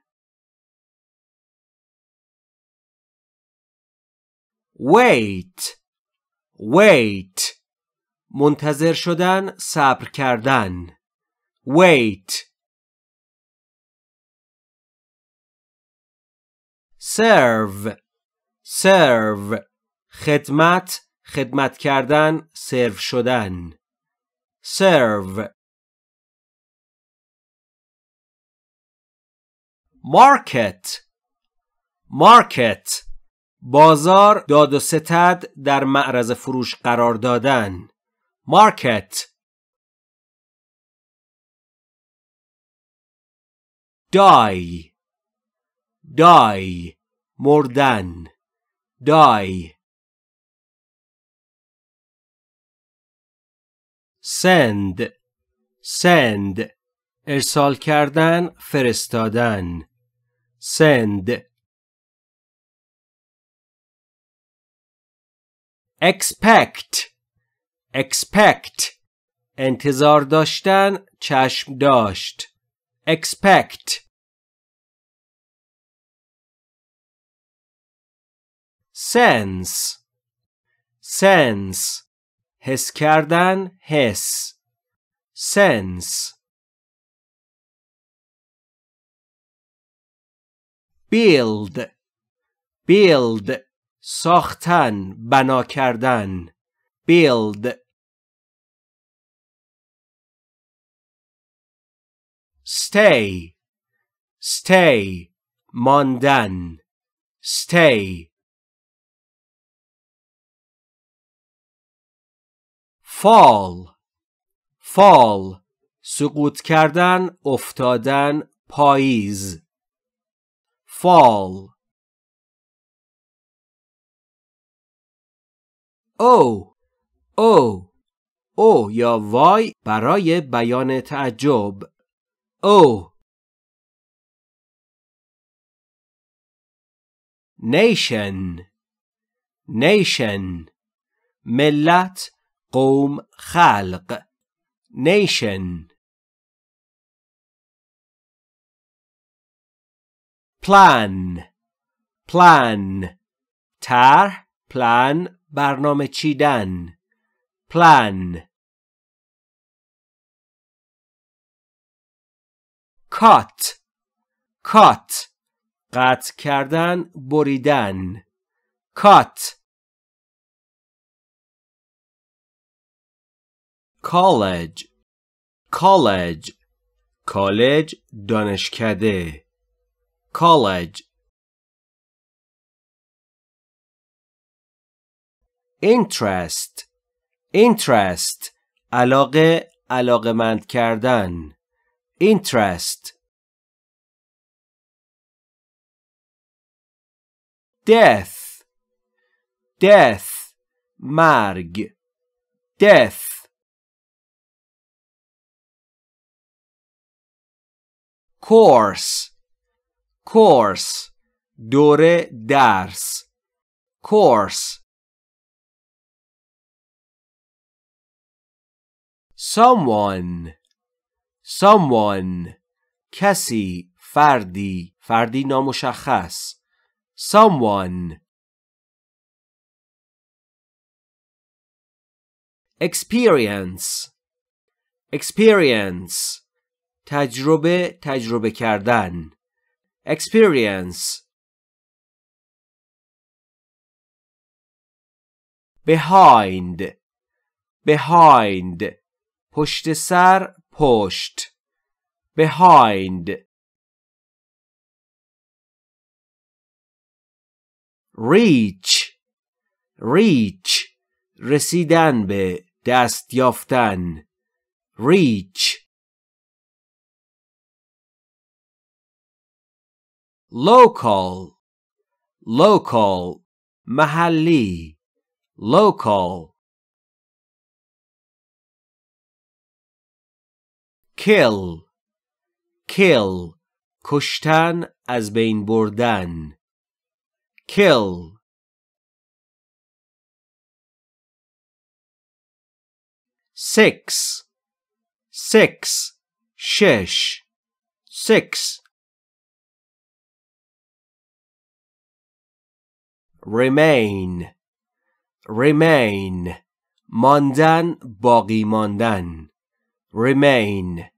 Wait, wait, منتظر شدن, صبر کردن, wait. Serve, serve, خدمت, خدمت کردن, سرو شدن, serve. Market, market, بازار, داد و ستد, در معرض فروش قرار دادن, market. Die, die, مردن, die. Send, send, ارسال کردن, فرستادن, send. Expect, expect, انتظار داشتن, چشم داشت, expect. Sense, sense, حس کردن, حس, sense. Build, build, ساختن, بنا کردن, build. Stay, stay, ماندن, stay. Fall, fall, سقوط کردن, افتادن, پاییز, fall. Oh, oh, oh یا وای برای بیان تعجب, oh. Nation, nation, ملت, قوم, خلق, nation. Plan, plan, طرح, plan, برنامه چیدن, plan. Cut, cut, قطع کردن, بریدن, cut. College, college, college, دانشکده, college. Interest, interest, علاقه, علاقه‌مند کردن, interest. Death, death, مرگ, death. course, course, دوره درس, course. Someone, someone, کسی, فردی, فردی نامشخص, someone. Experience, experience, تجربه, تجربه کردن, experience. Behind, behind, پشت سر, پشت, behind. Reach, reach, رسیدن به, دست یافتن, reach. Local, local, محلی, local. Kill, kill, کشتن, از بین بردن, kill. Six, six, شش, six. Remain, remain, ماندن, باقی ماندن, remain.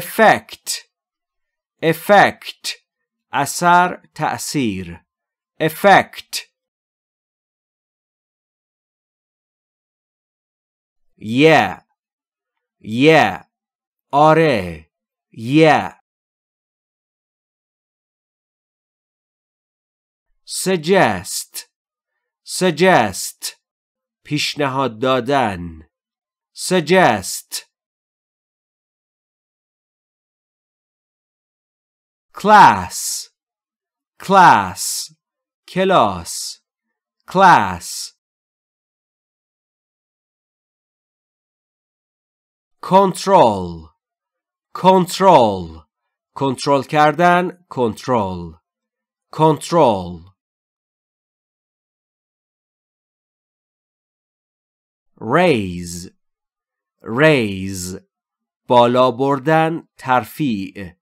Effect, effect, اثر, تأثیر, effect. Yeah, yeah, آره, yeah. Suggest, suggest, پیشنهاد دادن, suggest. Class, class, کلاس, class. Control, control, کنترل کردن, control, control. Raise, raise, بالا بردن, ترفیع,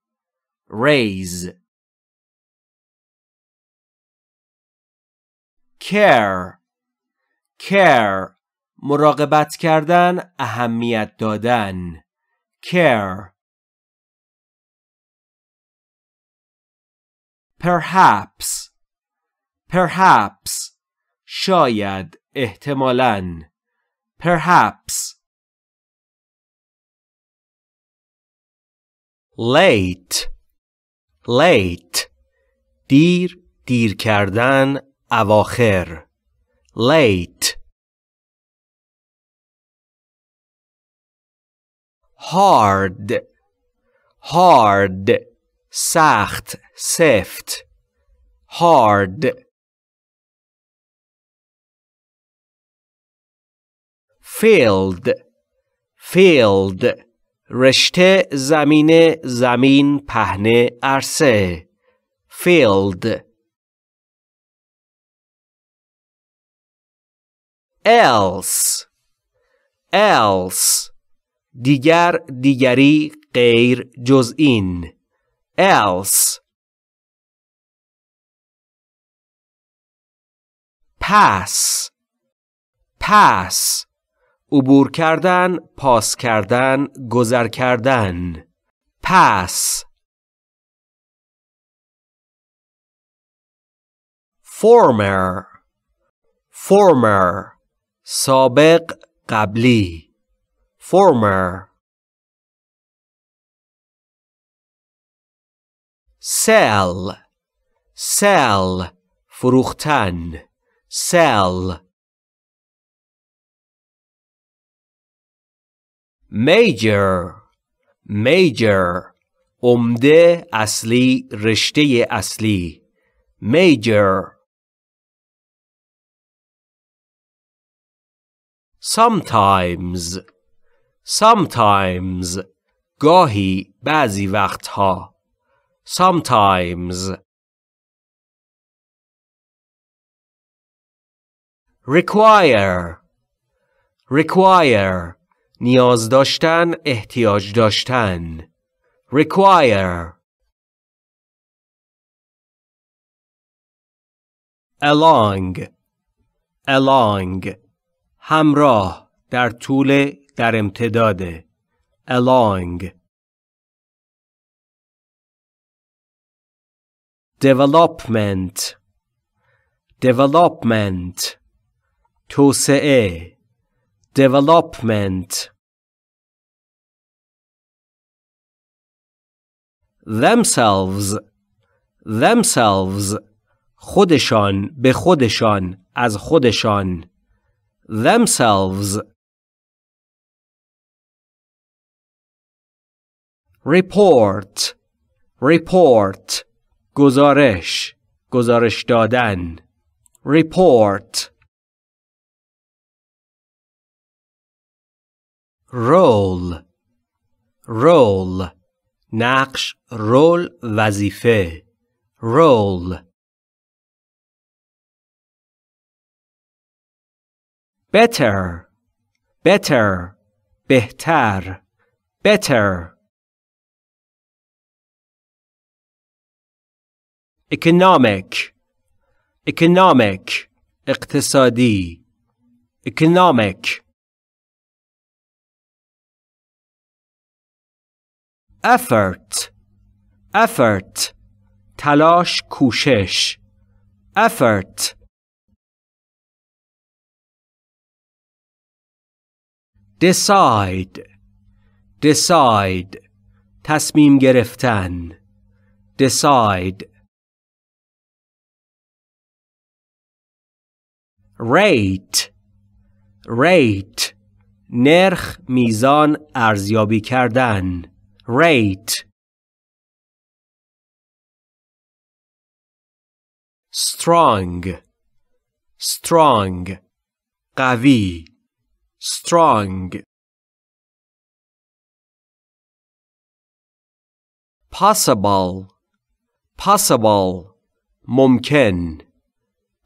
raise. Care, care, مراقبت کردن, اهمیت دادن, care. Perhaps, perhaps, شاید, احتمالاً, perhaps. Late, late, دیر, دیر کردن, اواخر, late. Hard, hard, سخت, سفت, hard. Field, field, رشته, زمینه, زمین, پهنه, عرصه, field. Else, else, دیگر, دیگری, غیر, جز این, else. Pass, pass, عبور کردن, پاس کردن, گذر کردن, pass. Former, former, سابق, قبلی, former. Sell, sell, فروختن, sell. Major, major, عمده, اصلی, رشته اصلی, major. Sometimes, Sometimes گاهی بعضی وقتها Sometimes Require نیاز داشتن احتیاج داشتن Require Along همراه در طول در امتداد Along Development توسعه Development Themselves خودشان به خودشان از خودشان Themselves Report گزارش دادن Report Role نقش رول وظیفه Role Better بهتر Better Economic اقتصادی Economic Effort تلاش کوشش Effort Decide تصمیم گرفتن Decide Rate نرخ میزان ارزیابی کردن Rate Strong قوی Strong Possible ممکن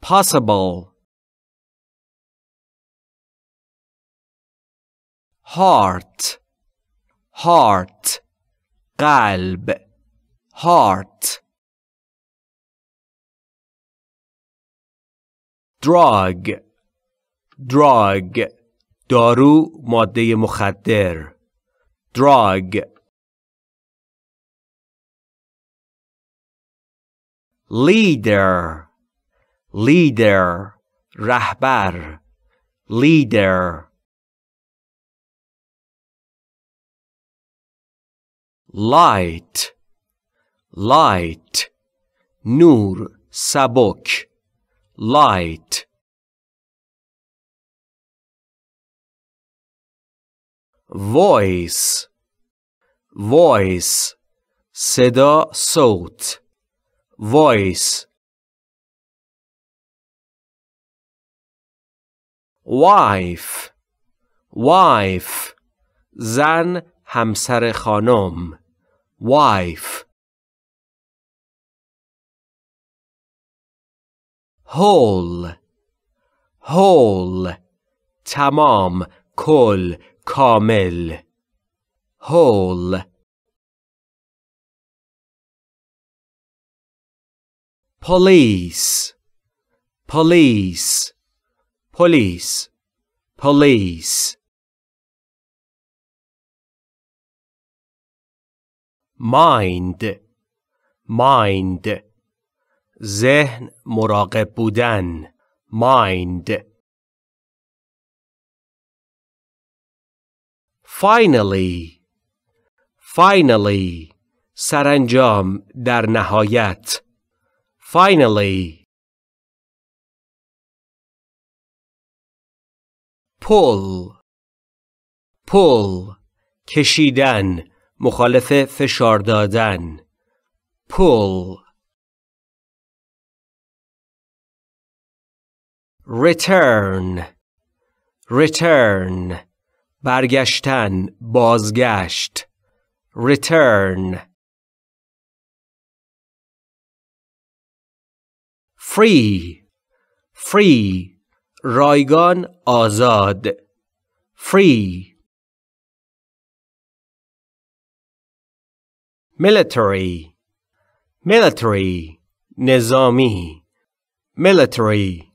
Possible Heart قلب Heart Drug دارو ماده مخدر Drug Leader رهبر Leader Light نور سبک Light Voice صدا صوت Voice Wife زن همسر خانم Wife Whole تمام کل کامل Whole Police Mind ذهن مراقب بودن Mind Finally سرانجام در نهایت Finally Pull کشیدن مخالف فشار دادن Pull Return برگشتن، بازگشت. Return. Free. Free. رایگان، آزاد. Free. Military. Military. نظامی. Military.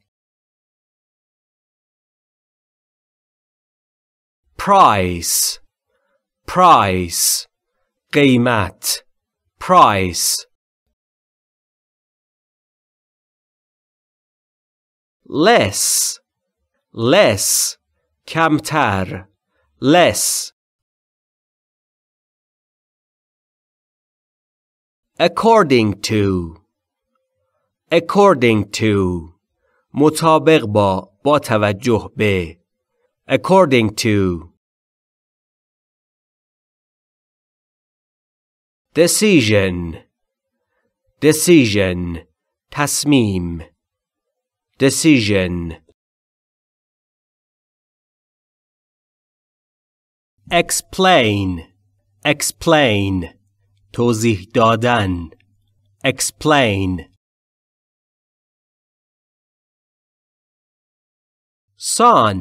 Price. Price. قیمت. Price. Less. Less. کمتر. Less. According to. According to. مطابق با توجه به. According to. Decision. Decision. تصمیم. Decision. Explain. Explain. توضیح دادن. Explain. Son.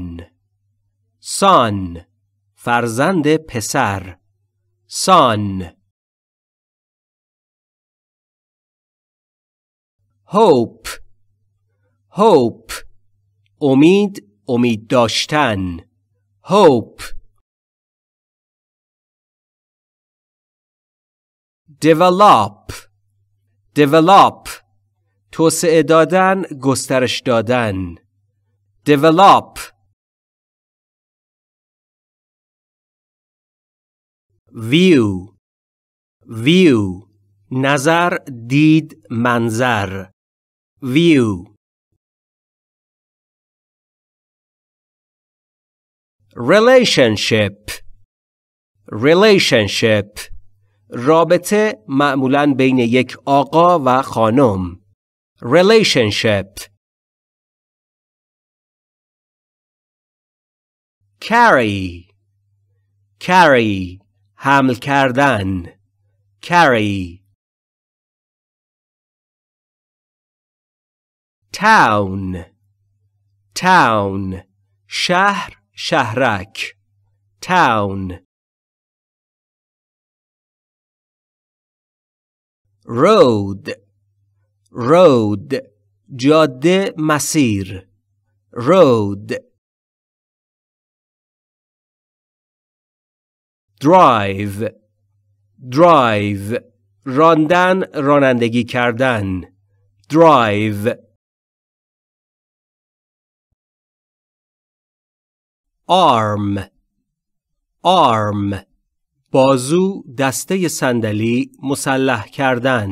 Son. فرزند پسر. Son. Hope. Hope. امید. امید داشتن. Hope. Develop. Develop. توسعه دادن. گسترش دادن. Develop. View. View. نظر، دید، منظر. View. Relationship. Relationship. رابطه معمولاً بین یک آقا و خانم. Relationship. Carry. Carry. حمل کردن. Carry. Town. Town. شهر، شهرک. Town. Road. Road. جاده، مسیر. Road. Drive. Drive. راندن، رانندگی کردن. Drive. Arm. Arm. بازو، دسته صندلی، مسلح کردن.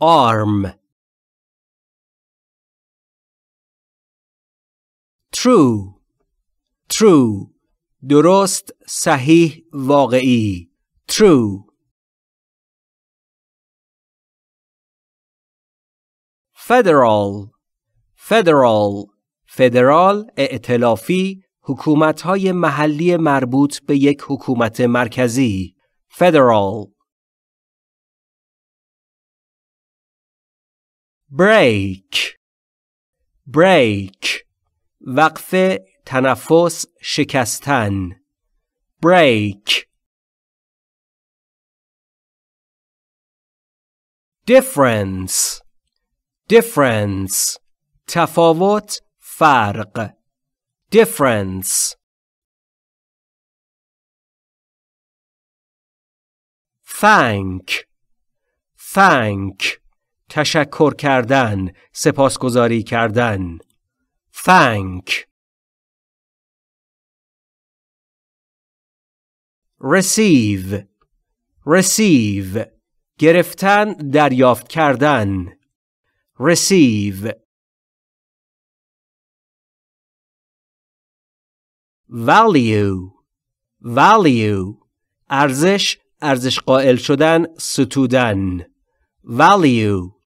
Arm. True. True. درست، صحیح، واقعی. True. Federal. Federal. فدرال، ائتلافی، حکومت‌های محلی مربوط به یک حکومت مرکزی. Federal. Break. Break. وقفه، تنفس، شکستن. Break. Difference. Difference. تفاوت، فرق. Difference. Thank. Thank. تشکر کردن، سپاسگزاری کردن. Thank. Receive. Receive. گرفتن، دریافت کردن. Receive. Value. Value. ارزش، ارزش قائل شدن، ستودن. Value.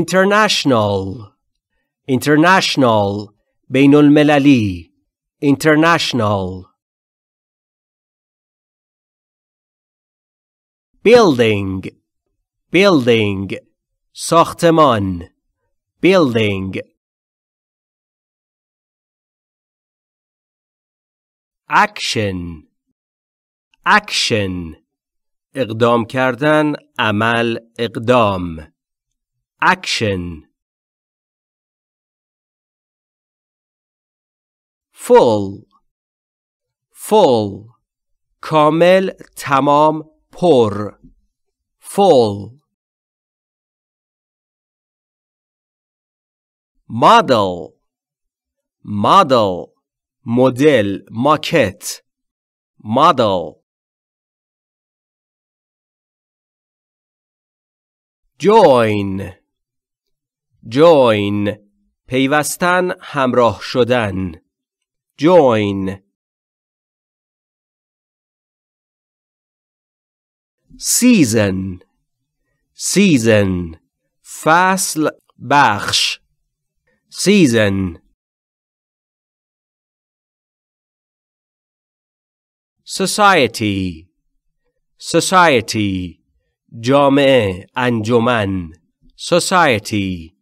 International. International. بین المللی international building ساختمان building action اقدام کردن عمل اقدام action full کامل تمام پر full model مدل ماکت model join پیوستن همراه شدن join season فصل بخش season society جامعه انجمن society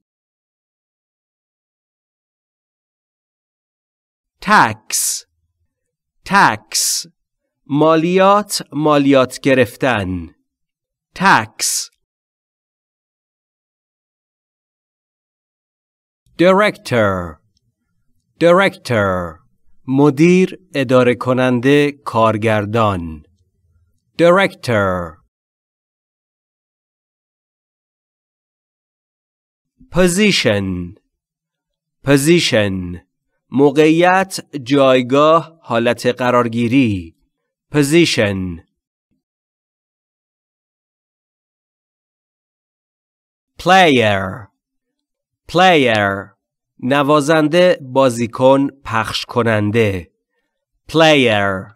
tax مالیات گرفتن tax director مدیر اداره کننده کارگردان director position موقعیت جایگاه حالت قرارگیری position player نوازنده بازیکن پخش کننده player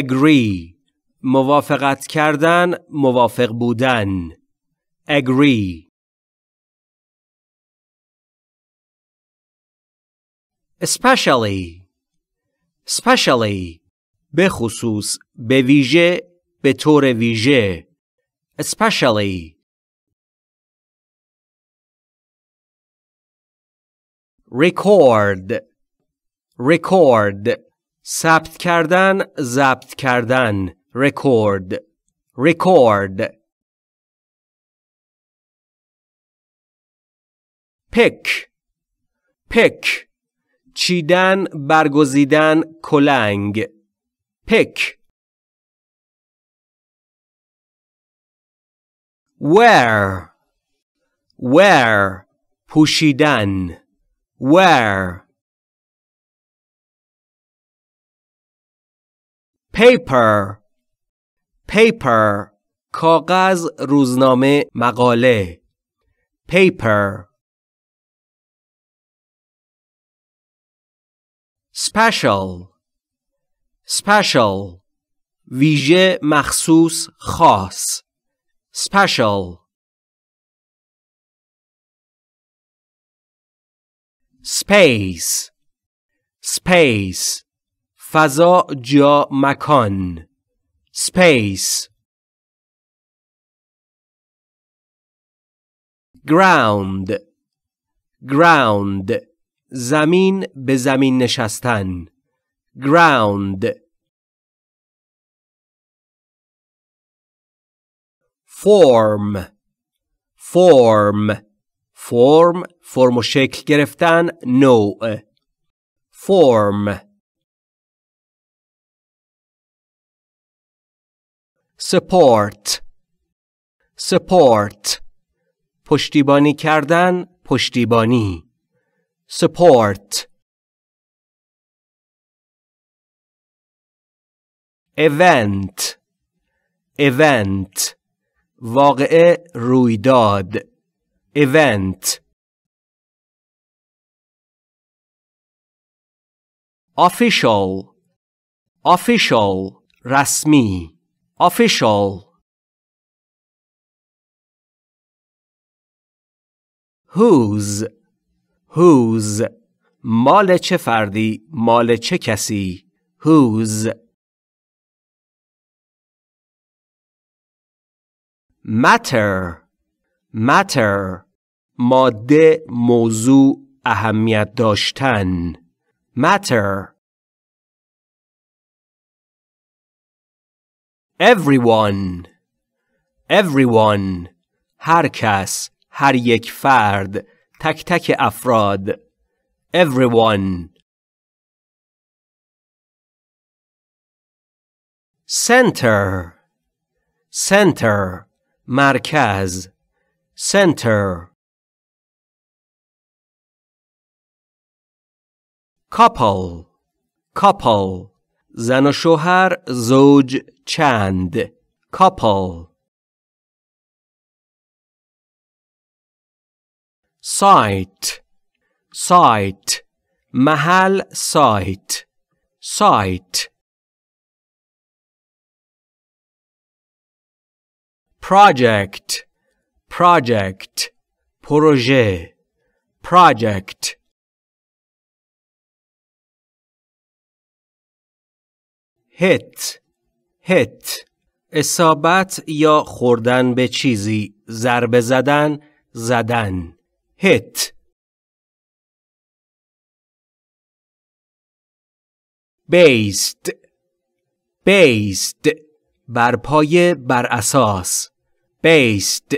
agree موافقت کردن موافق بودن agree especially به خصوص به ویژه به طور ویژه especially record ثبت کردن ضبط کردن record pick چیدن برگزیدن کلنگ pick wear پوشیدن wear paper کاغذ روزنامه مقاله paper special ویژه مخصوص خاص special space فضا جا مکان space ground زمین به زمین نشستن ground form فرم و شکل گرفتن نوع form support پشتیبانی کردن پشتیبانی support event واقعه رویداد event official رسمی official whose. whose مال چه فردی، مال چه کسی. whose. matter. matter ماده، موضوع، اهمیت داشتن. matter. everyone. everyone هر کس، هر یک فرد، تک تک افراد. everyone. center. center مرکز. center. couple. couple زن و شوهر، زوج، چند. couple. site. site محل، site. site. project. project پروژه. project. hit. hit اصابت یا خوردن به چیزی، ضربه زدن، زدن. hit. based. based بر پایه، بر اساس. based.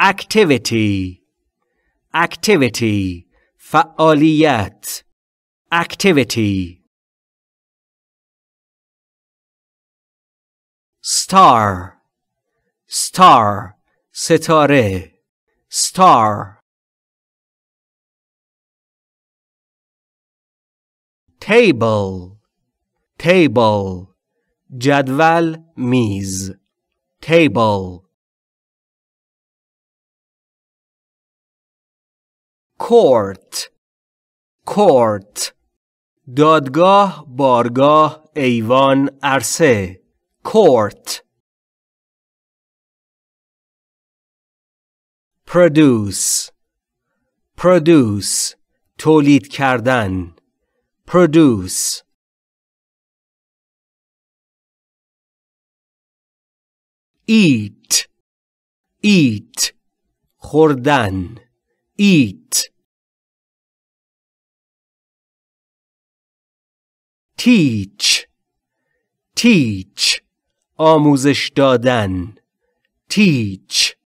activity. activity فعالیت. activity. star. star ستاره. star. table. table جدول، میز. table. court. court دادگاه، بارگاه، ایوان، عرصه. court. produce. produce تولید کردن. produce. eat. eat خوردن. eat. teach. teach آموزش دادن. teach.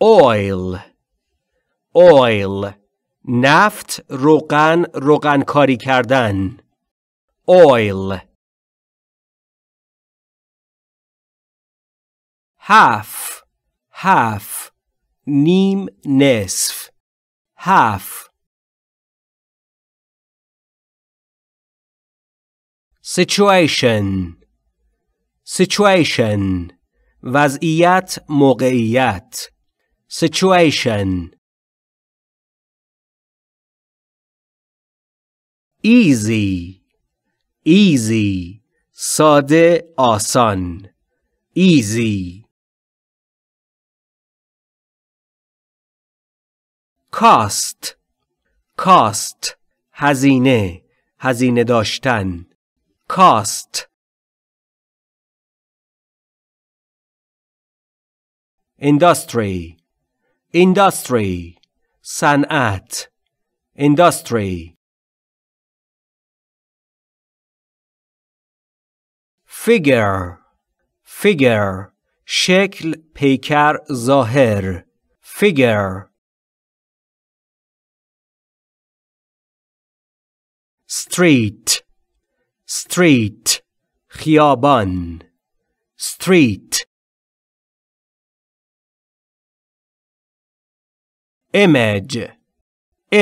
oil. oil نفت، روغن، روغن کاری کردن. oil. half. half نیم، نصف. half. situation. situation وضعیت، موقعیت. situation. easy. easy ساده، آسان. easy. cost. cost هزینه، هزینه داشتن. cost. industry. industry صنعت. industry. figure. figure شکل، پیکر، ظاهر. figure. street. street خیابان. street. image.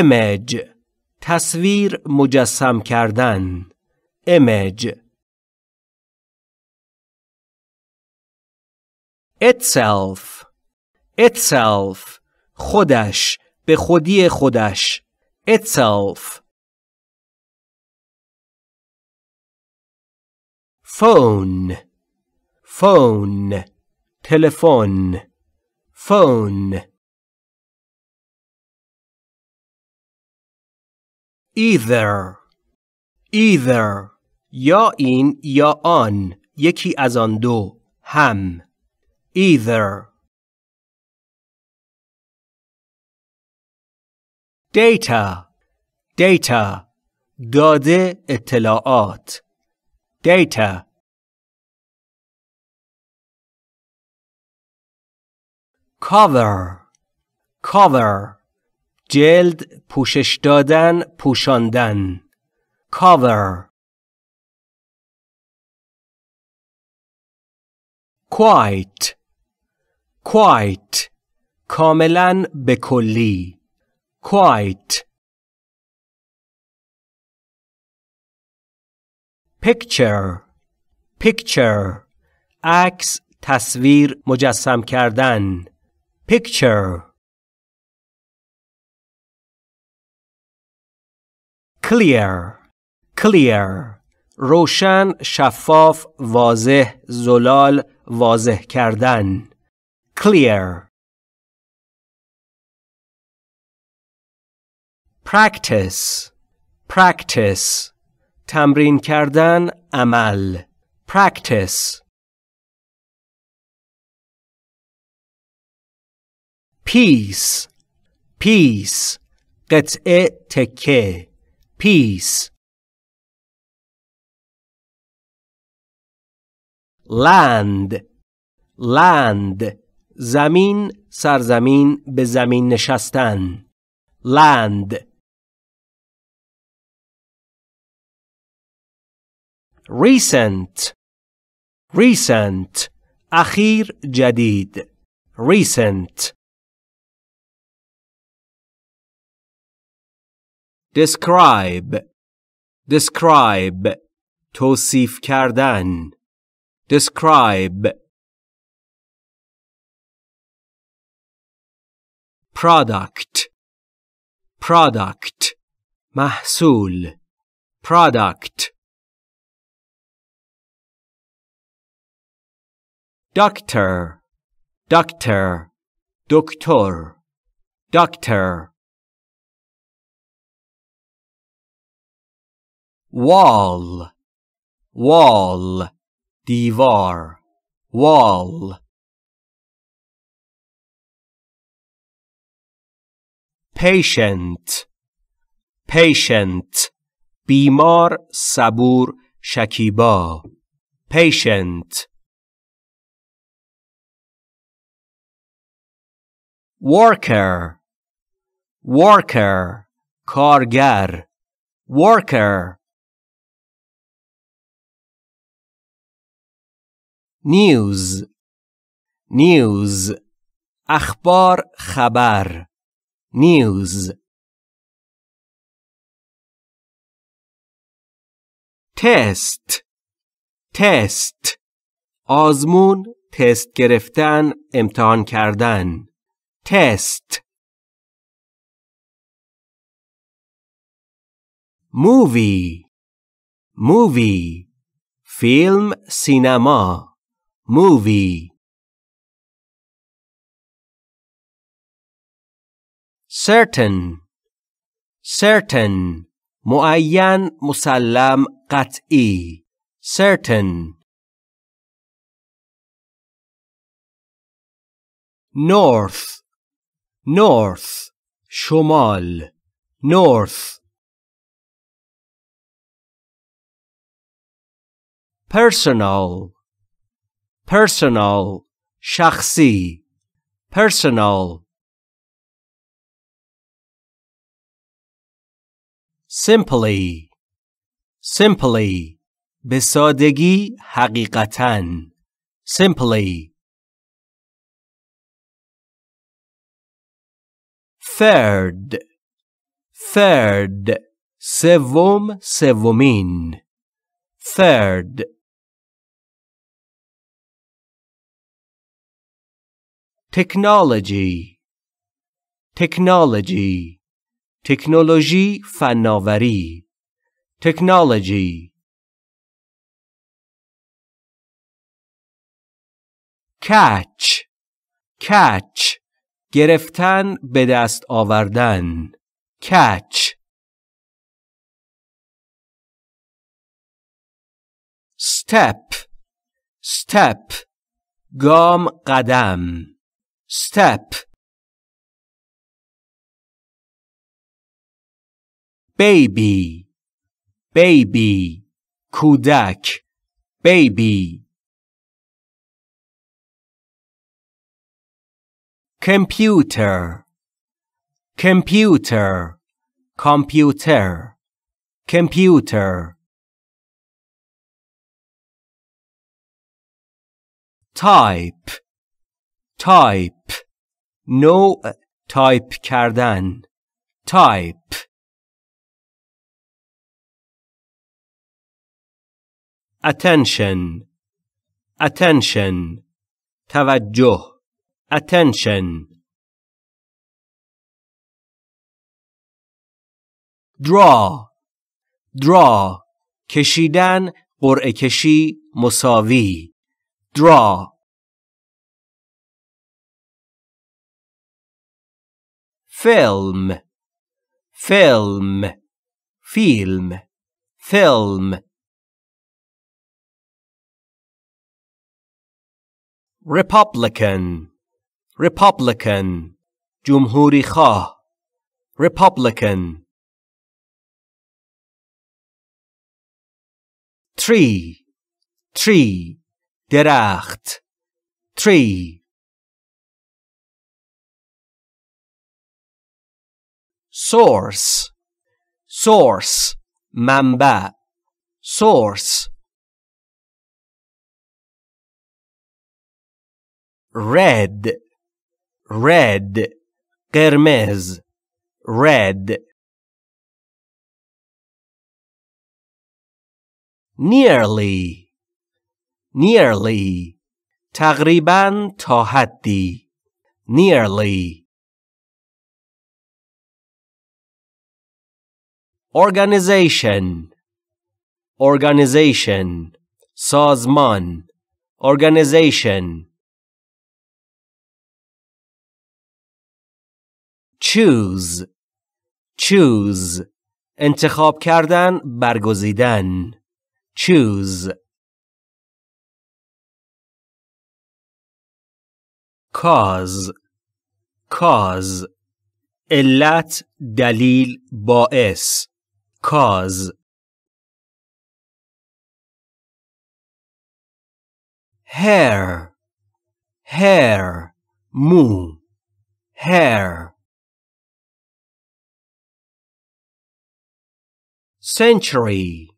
image تصویر، مجسم کردن. image. itself. itself خودش، به خودی خودش. itself. phone, telephone, phone. Either یا این یا آن یکی از آن دو هم either data داده اطلاعات data cover جلد پوشش دادن پوشاندن cover quite کاملاً به کلی quite picture عکس تصویر مجسم کردن picture clear روشن شفاف واضح زلال واضح کردن clear practice تمرین کردن عمل practice piece قطعه تکه piece land زمین سرزمین به زمین نشستن land recent اخیر جدید recent describe توصیف کردن describe product محصول product doctor wall دیوار wall patient بیمار صبور شکیبا patient worker کارگر worker news اخبار خبر news test آزمون تست گرفتن امتحان کردن test movie فیلم سینما movie certain معین مسلم قطعی certain north شمال north personal شخصی personal simply به سادگی حقیقتاً simply third سومین third technology تکنولوژی فناوری technology catch, catch. گرفتن، به دست آوردن. catch. step, step. گام، قدم. step. baby, baby. کودک. baby. computer, computer, computer, computer. type, type, نوع تایپ کردن. type. attention, attention, توجه. attention. draw, draw. کشیدن، قرعه کشی، مساوی. draw. film, film, film, film. republican, republican. جمهوری خواه. republican. tree, tree. درخت. tree. source, source. منبع. source. red, red. قرمز. red. nearly, nearly. تقریباً تا حدی. nearly. organization, organization. سازمان. organization. choose, choose. انتخاب کردن، برگزیدن. choose. cause, cause. علت، دلیل، باعث. cause. hair, hair. مو. hair. century,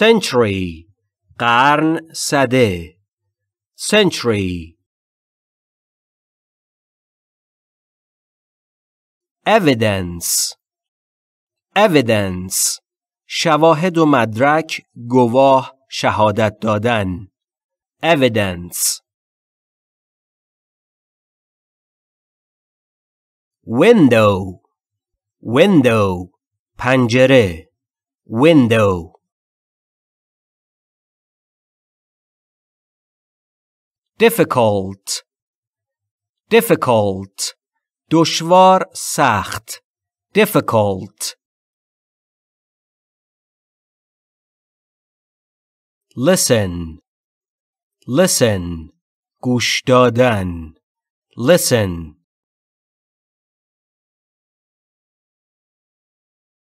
century. قرن، سده. century. evidence, evidence. شواهد و مدرک، گواه، شهادت دادن. evidence. window, window. پنجره. window. difficult, difficult. دشوار، سخت. difficult. listen, listen. گوش دادن. listen.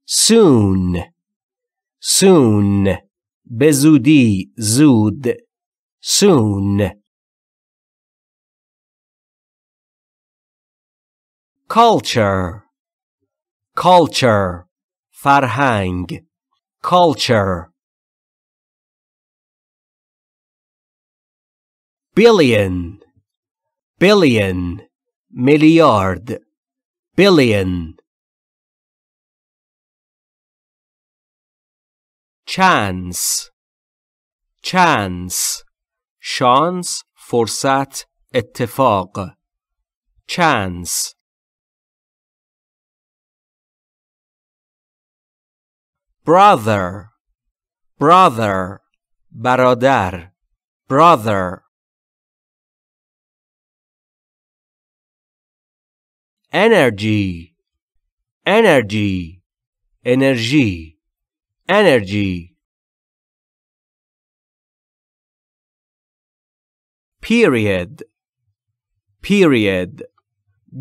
soon, soon. به زودی، زود. soon. culture, culture. فرهنگ. culture. billion, billion. میلیارد. billion. chance, chance. شانس، فرصت، اتفاق. chance. brother, brother. برادر. brother. energy, energy, energy, energy. Period, period,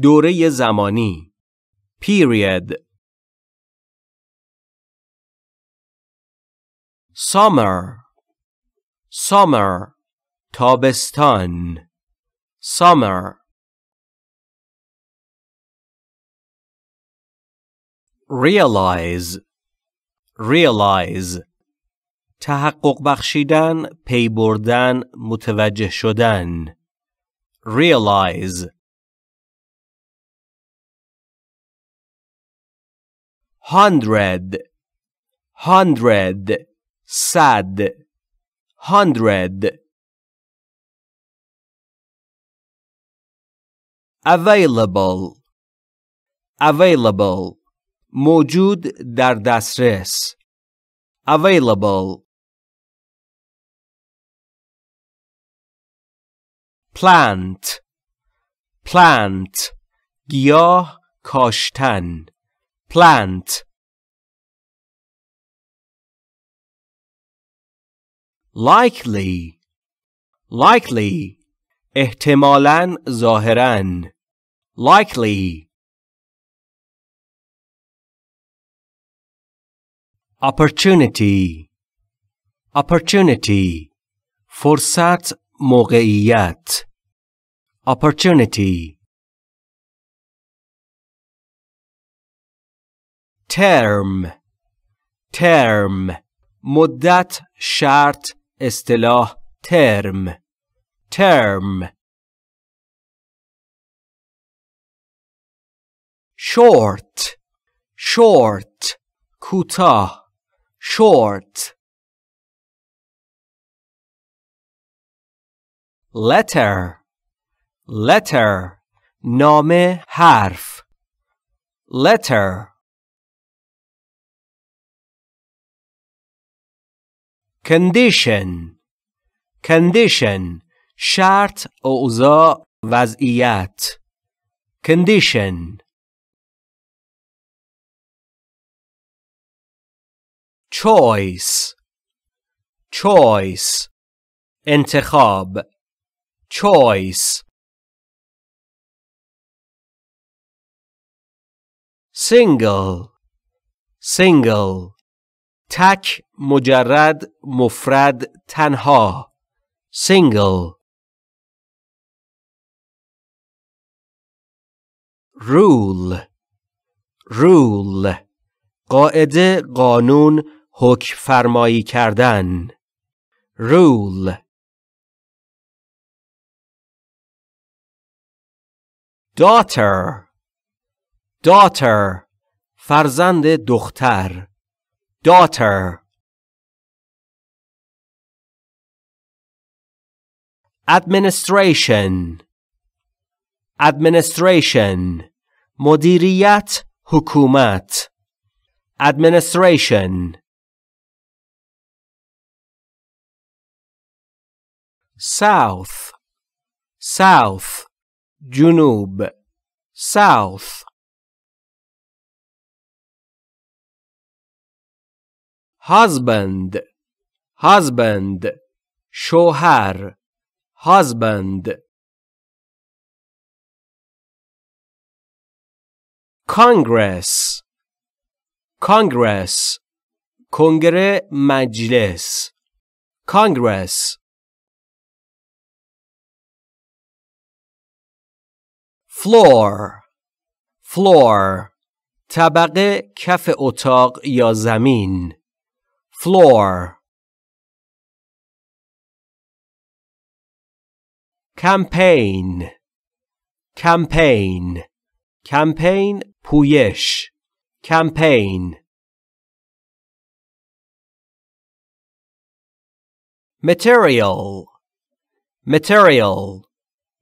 دوره زمانی, period. Summer, summer, تابستان, summer. Realize, realize, تحقق بخشیدن، پی بردن، متوجه شدن. Realize. Hundred, hundred, صد, hundred. Available, available, موجود در دسترس. Available. Plant, plant, گیاه کاشتن. Plant. Likely, likely, احتمالاً ظاهراً. Likely. Opportunity, opportunity, فرصت موقعیت. Opportunity. Term, term, مدت شرط اصطلاح term. Term. Short, short, کوتاه. Short. Letter, letter, نامه حرف. Letter. Condition, condition, شرط اوضاع وضعیت. Condition. Choice, choice, انتخاب. Choice. Single, single, تک مجرد مفرد تنها. Single. Rule, rule, قاعده قانون حکم فرمایی کردن. Rule. Daughter, daughter, فرزند دختر. Daughter. Administration, administration, مدیریت حکومت. Administration. South, south, جنوب. South. Husband, husband, شوهر. Husband. Congress, Congress, کنگره مجلس. Congress. Floor, floor, طبقه کف اتاق یا زمین. Floor. Campaign, campaign, campaign پویش. Campaign. Material, material,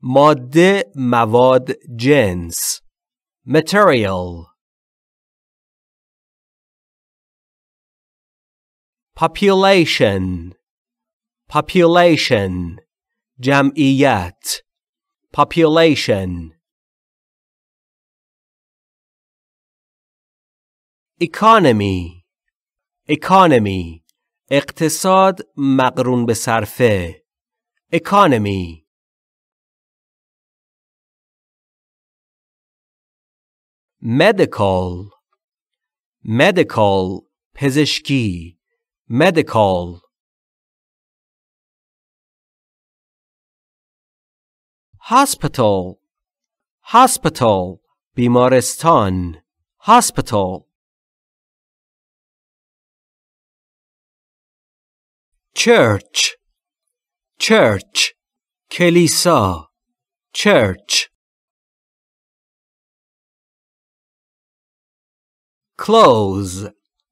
ماده مواد جنس. Material. Population, population, جمعیت. Population. economy. Economy. اقتصاد مقرون به صرفه. Economy. Medical. Medical. پزشکی. Medical. Hospital. Hospital. بیمارستان. Hospital. Church. Church. کلیسا. Church. Close.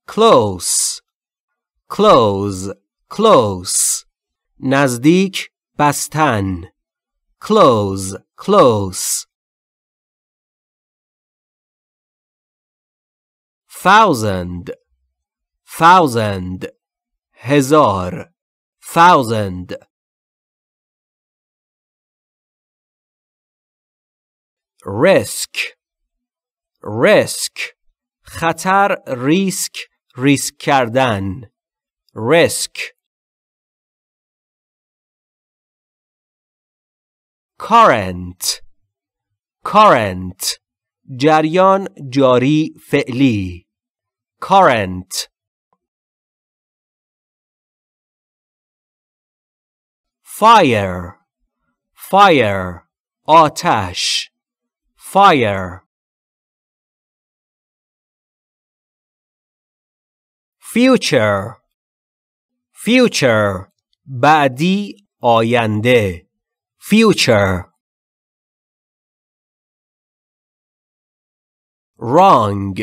Close. Close. Close. نزدیک بستن. Close. Close. 1,000. 1,000. هزار. 1,000. Risk. Risk. خطر ریسک ریسک کردن. Risk. Current. Current. جریان جاری فعلی. Current. Fire. Fire. آتش. Fire. Future. Future. بعدی آینده. Future. Wrong.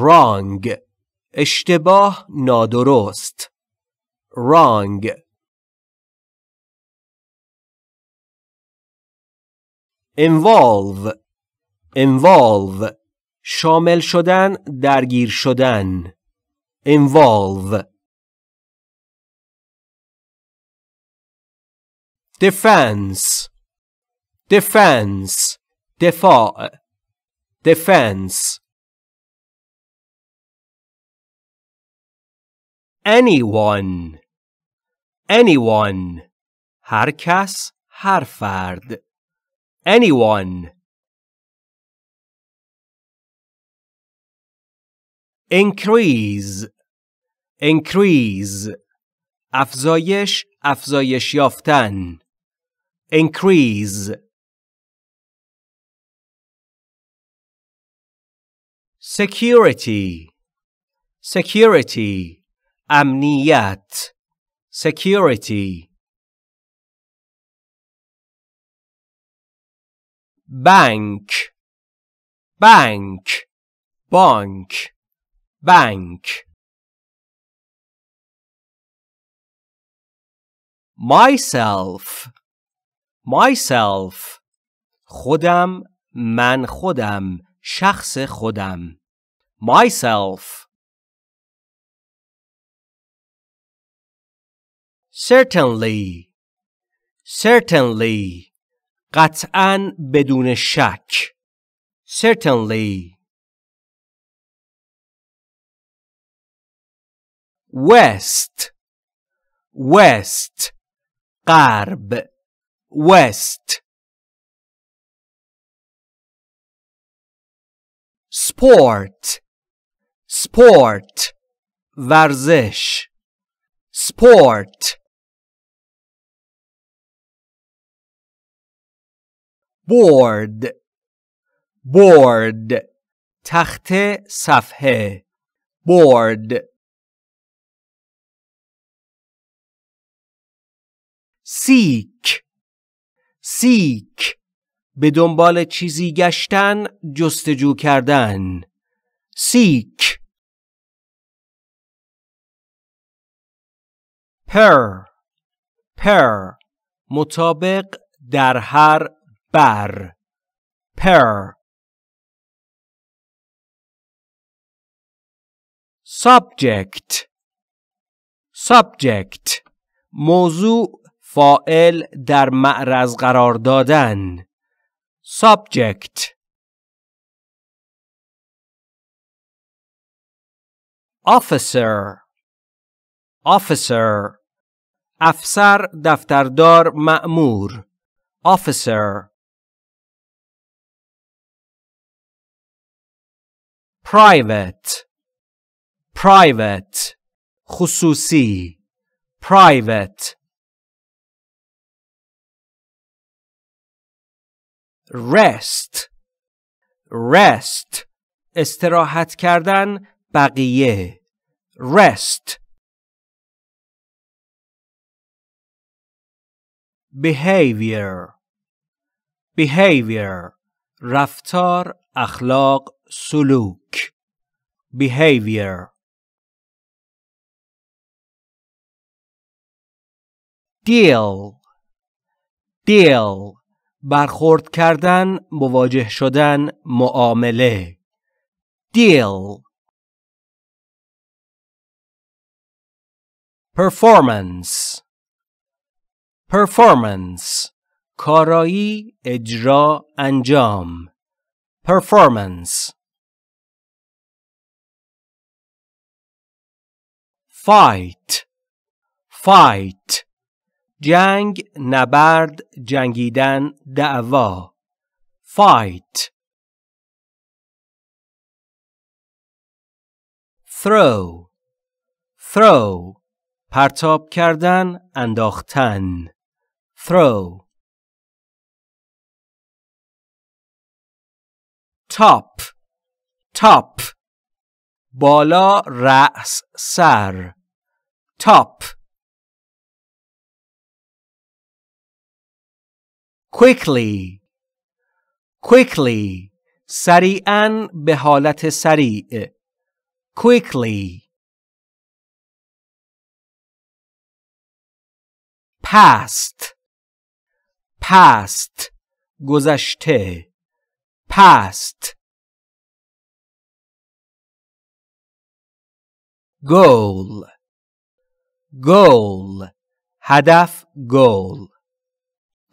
Wrong. اشتباه نادرست. Wrong. Involve. Involve. شامل شدن درگیر شدن. Involve. Defense. Defense. دفاع. Defense. Anyone. Anyone. هر کس، هر فرد. Anyone. Increase. Increase. افزایش، افزایش یافتن. Increase. Security. Security. امنیت. Security. Bank. Bank. Bank. Bank. Myself. Myself. خودم، من خودم، شخص خودم. Myself. Certainly. Certainly. قطعاً بدون شک. Certainly. West. West. غرب. West. Sport. Sport. ورزش. Sport. Board. Board. تخته صفحه. Board. Seek. Seek. به دنبال چیزی گشتن، جستجو کردن. Seek. Per. Per. مطابق، در هر، بر. Per. Subject. Subject. موضوع، فاعل در معرض قرار دادن. Subject. Officer. Officer. افسر دفتردار مأمور. Officer. Private. Private. خصوصی. Private. Rest. Rest. استراحت کردن بقیه. Rest. Behavior. Behavior. رفتار، اخلاق، سلوک. Behavior. Deal. Deal. برخورد کردن، مواجه شدن، معامله. Deal. Performance. Performance. کارایی، اجرا، انجام. Performance. Fight. Fight. جنگ، نبرد، جنگیدن، دعوا. Fight. Throw. Throw. پرتاب کردن، انداختن. Throw. Top. Top. بالا، رأس، سر. Top. Quickly. Quickly. سریعاً به حالت سریع. Quickly. Past. Past. گذشته. Past. Goal. Goal. هدف، goal.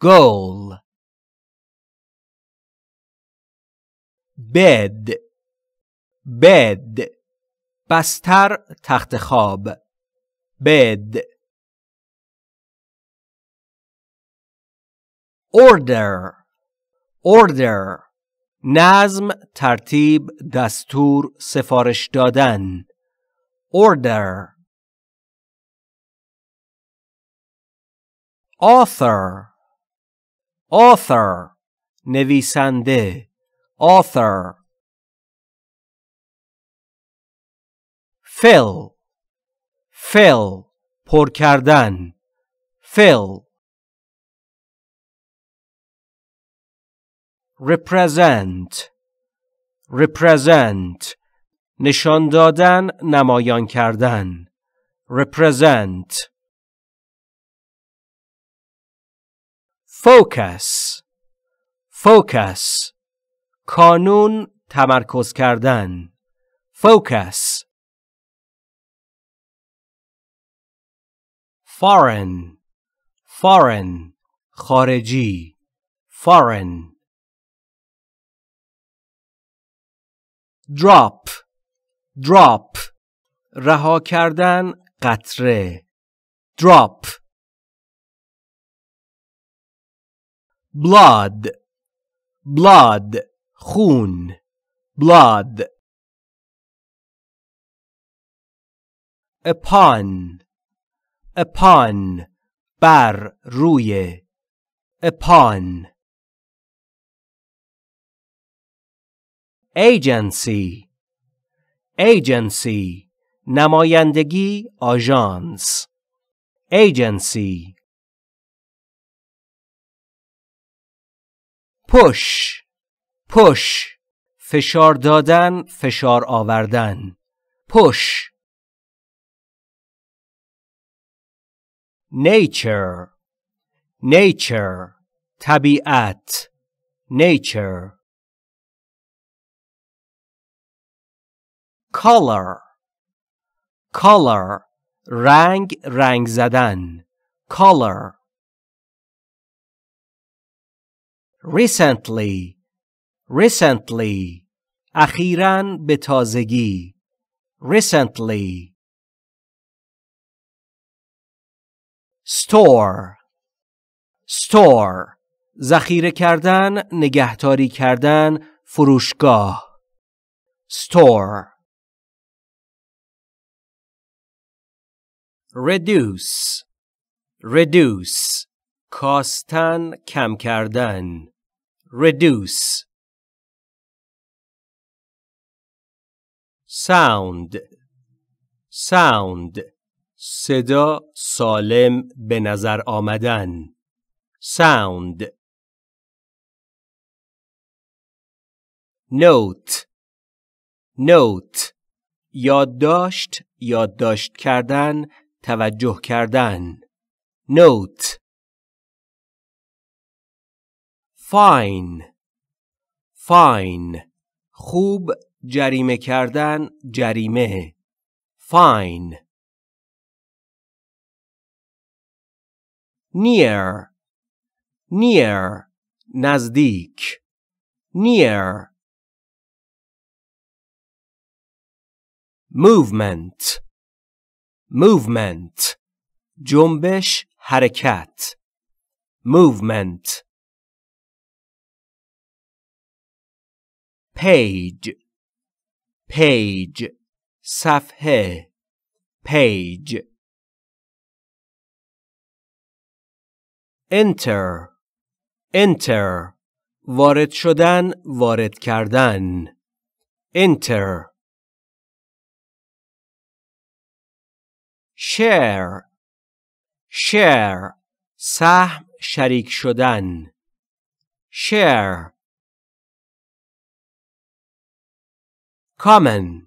Goal. Bed. Bed. بستر، تخت خواب. Bed. Order. Order. نظم، ترتیب، دستور، سفارش دادن. Order. Author. Author. نویسنده. Author. Fill. Fill. پر کردن. Fill. Represent. Represent. نشان دادن، نمایان کردن. Represent. Focus. Focus. کانون، تمرکز کردن. Focus. Foreign. Foreign. خارجی. Foreign. Drop. Drop. رها کردن، قطره. Drop. Blood. Blood. خون. Blood. Upon. Upon. بر، روی. Upon. Agency. Agency. نمایندگی، آژانس. Agency. Push. Push. فشار دادن، فشار آوردن. Push. Nature. Nature. طبیعت. Nature. Color. Color. رنگ، رنگ زدن. Color. Recently. Recently. اخیراً، به تازگی. recently. Store. Store. ذخیره کردن، نگهداری کردن، فروشگاه. Store. Reduce. Reduce. کاستن، کم کردن. Reduce. Sound. Sound. صدا سالم به نظر آمدن. Sound. Note. Note. یادداشت، یادداشت کردن، توجه کردن. Note. Fine. Fine. خوب جریمه کردن، جریمه. Fine. Near. Near. نزدیک. Near. Movement. Movement. جنبش، حرکت. Movement. Page. Page. صفحه. Page. Enter. Enter. وارد شدن، وارد کردن. Enter. Share. Share. سهم، شریک شدن. Share. Common.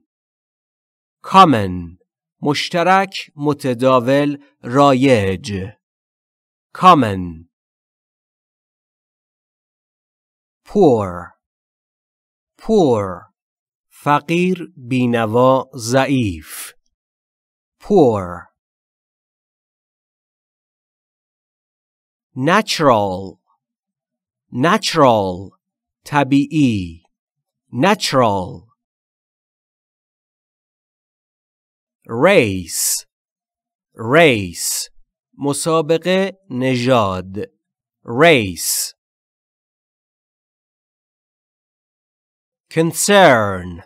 Common. مشترک، متداول، رایج. Common. Poor. Poor. فقیر، بینوا، ضعیف. Poor. Natural. Natural. طبیعی. Natural. Race. Race. مسابقه، نژاد. Race. Concern.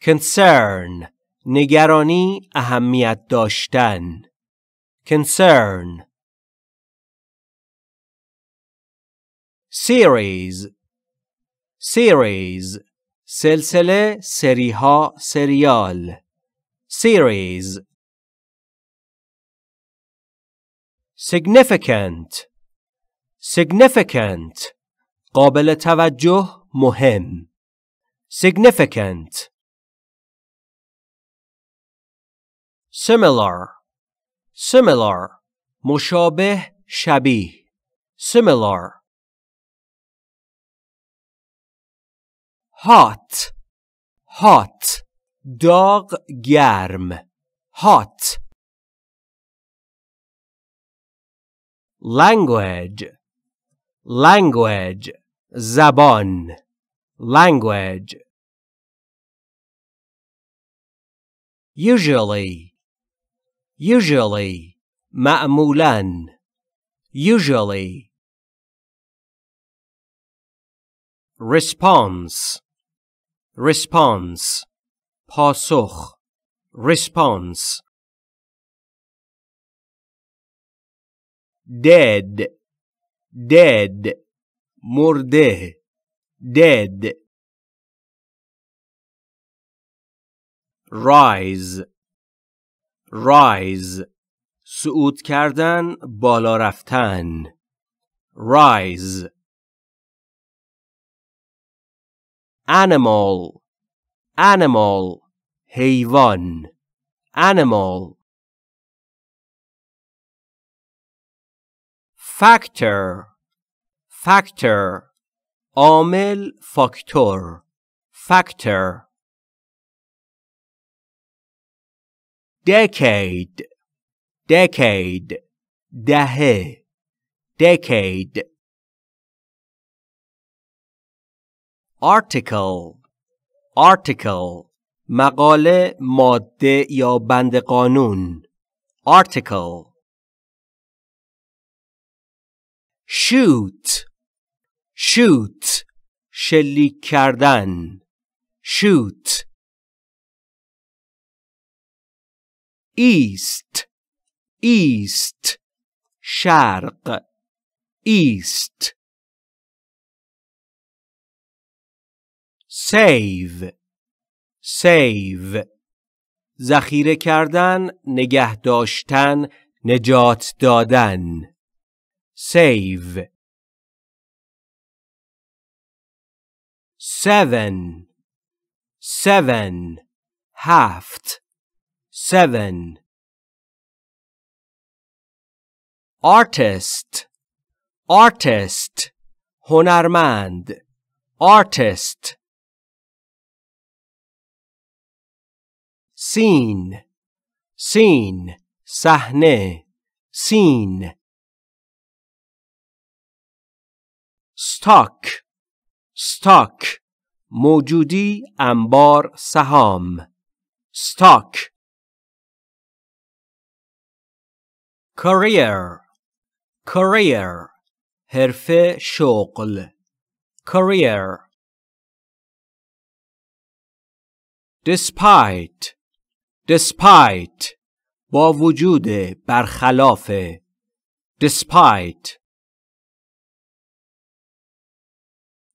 Concern. نگرانی، اهمیت داشتن. Concern. Series. Series. سلسله، سری‌ها، سریال. Series. Significant. Significant. قابل توجه، مهم. Significant. Similar. Similar. مشابه، شبیه. Similar. Hot. Hot. داغ، گرم. Hot. Language. Language. زبان. Language. Usually. Usually. معمولاً. Usually. Response. Response. پاسخ. Response. Dead. Dead. مرده. Dead. Rise. Rise. صعود کردن، بالا رفتن. Rise. Animal. Animal. حیوان. Animal. Factor. Factor. عامل، فاکتور. Factor. Decade. Decade. دهه. Decade. Article. Article. مقاله، ماده یا بند قانون. Article. Shoot. Shoot. شلیک کردن. Shoot. East. East. شرق. East. Save. Save. ذخیره کردن، نگه داشتن، نجات دادن. Save. 7. 7. هفت. 7. Artist. Artist. هنرمند. Artist. Scene. Scene. صحنه. Scene. Stock. Stock. موجودی، انبار، سهام. Stock. Career. Career. حرفه، شغل. Career. Despite. Despite. با وجود، برخلاف. Despite.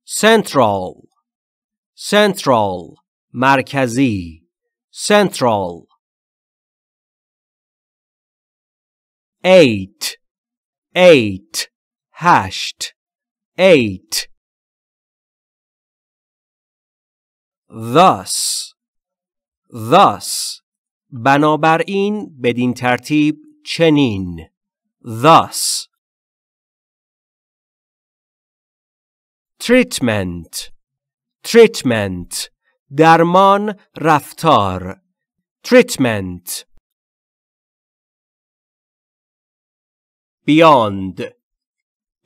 Central. Central. مرکزی. Central. 8. 8. هشت. 8. Thus. Thus. بنابراین، بدین ترتیب، چنین. Thus. Treatment. Treatment. درمان، رفتار. Treatment. Beyond.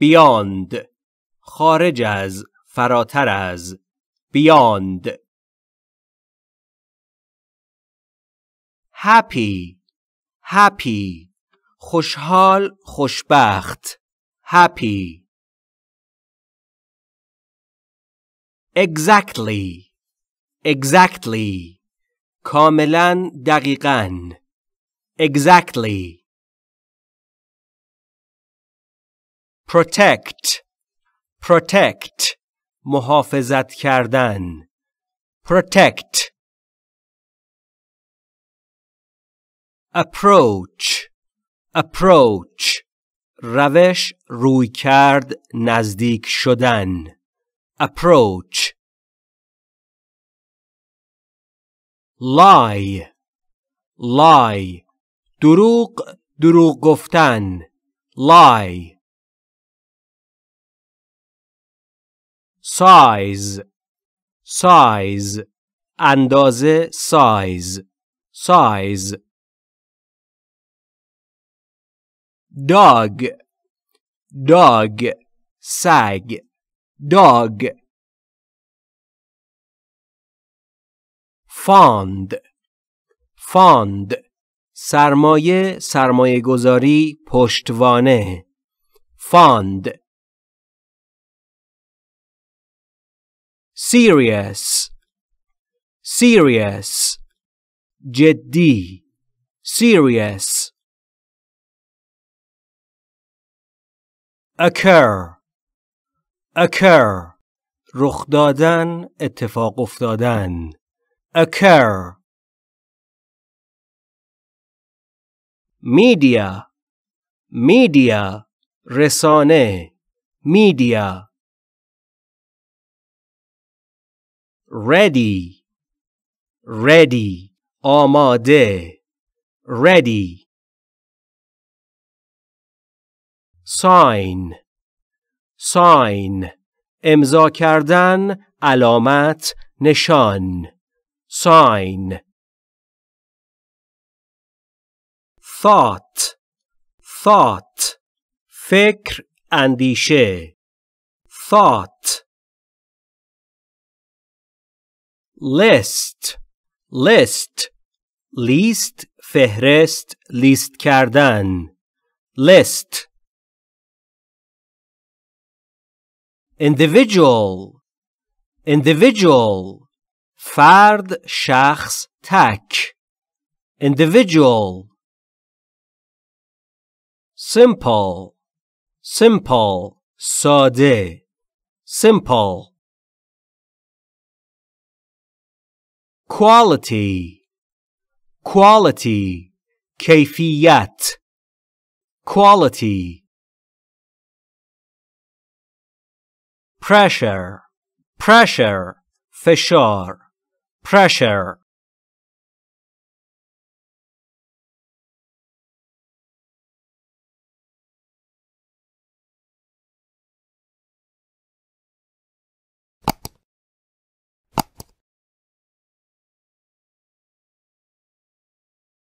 Beyond. خارج از، فراتر از. Beyond. Happy. Happy. خوشحال، خوشبخت. Happy. Exactly. Exactly. کاملاً، دقیقاً. Exactly. Protect. Protect. محافظت کردن. Protect. Approach. Approach. روش، روی کرد، نزدیک شدن. Approach. Lie. Lie. دروغ، دروغ گفتن. Lie. Size. Size. اندازه، size. Size. Dog. Dog. سگ. Dog. Fund. Fund. سرمایه، سرمایه گذاری، پشتوانه. Fund. Serious. Serious. جدی. Serious. Occur. Occur. رخ دادن، اتفاق افتادن. Occur. Media. Media. رسانه. Media. Ready. Ready. آماده. Ready. Sign. sign امضا کردن، علامت، نشان. sign. thought. thought فکر، اندیشه. thought. list. list. لیست، فهرست، لیست کردن. list. individual. individual. فرد، شخص، تک. individual. simple. simple. ساده. simple. quality. quality. کیفیت. quality. pressure. pressure. فشار. pressure.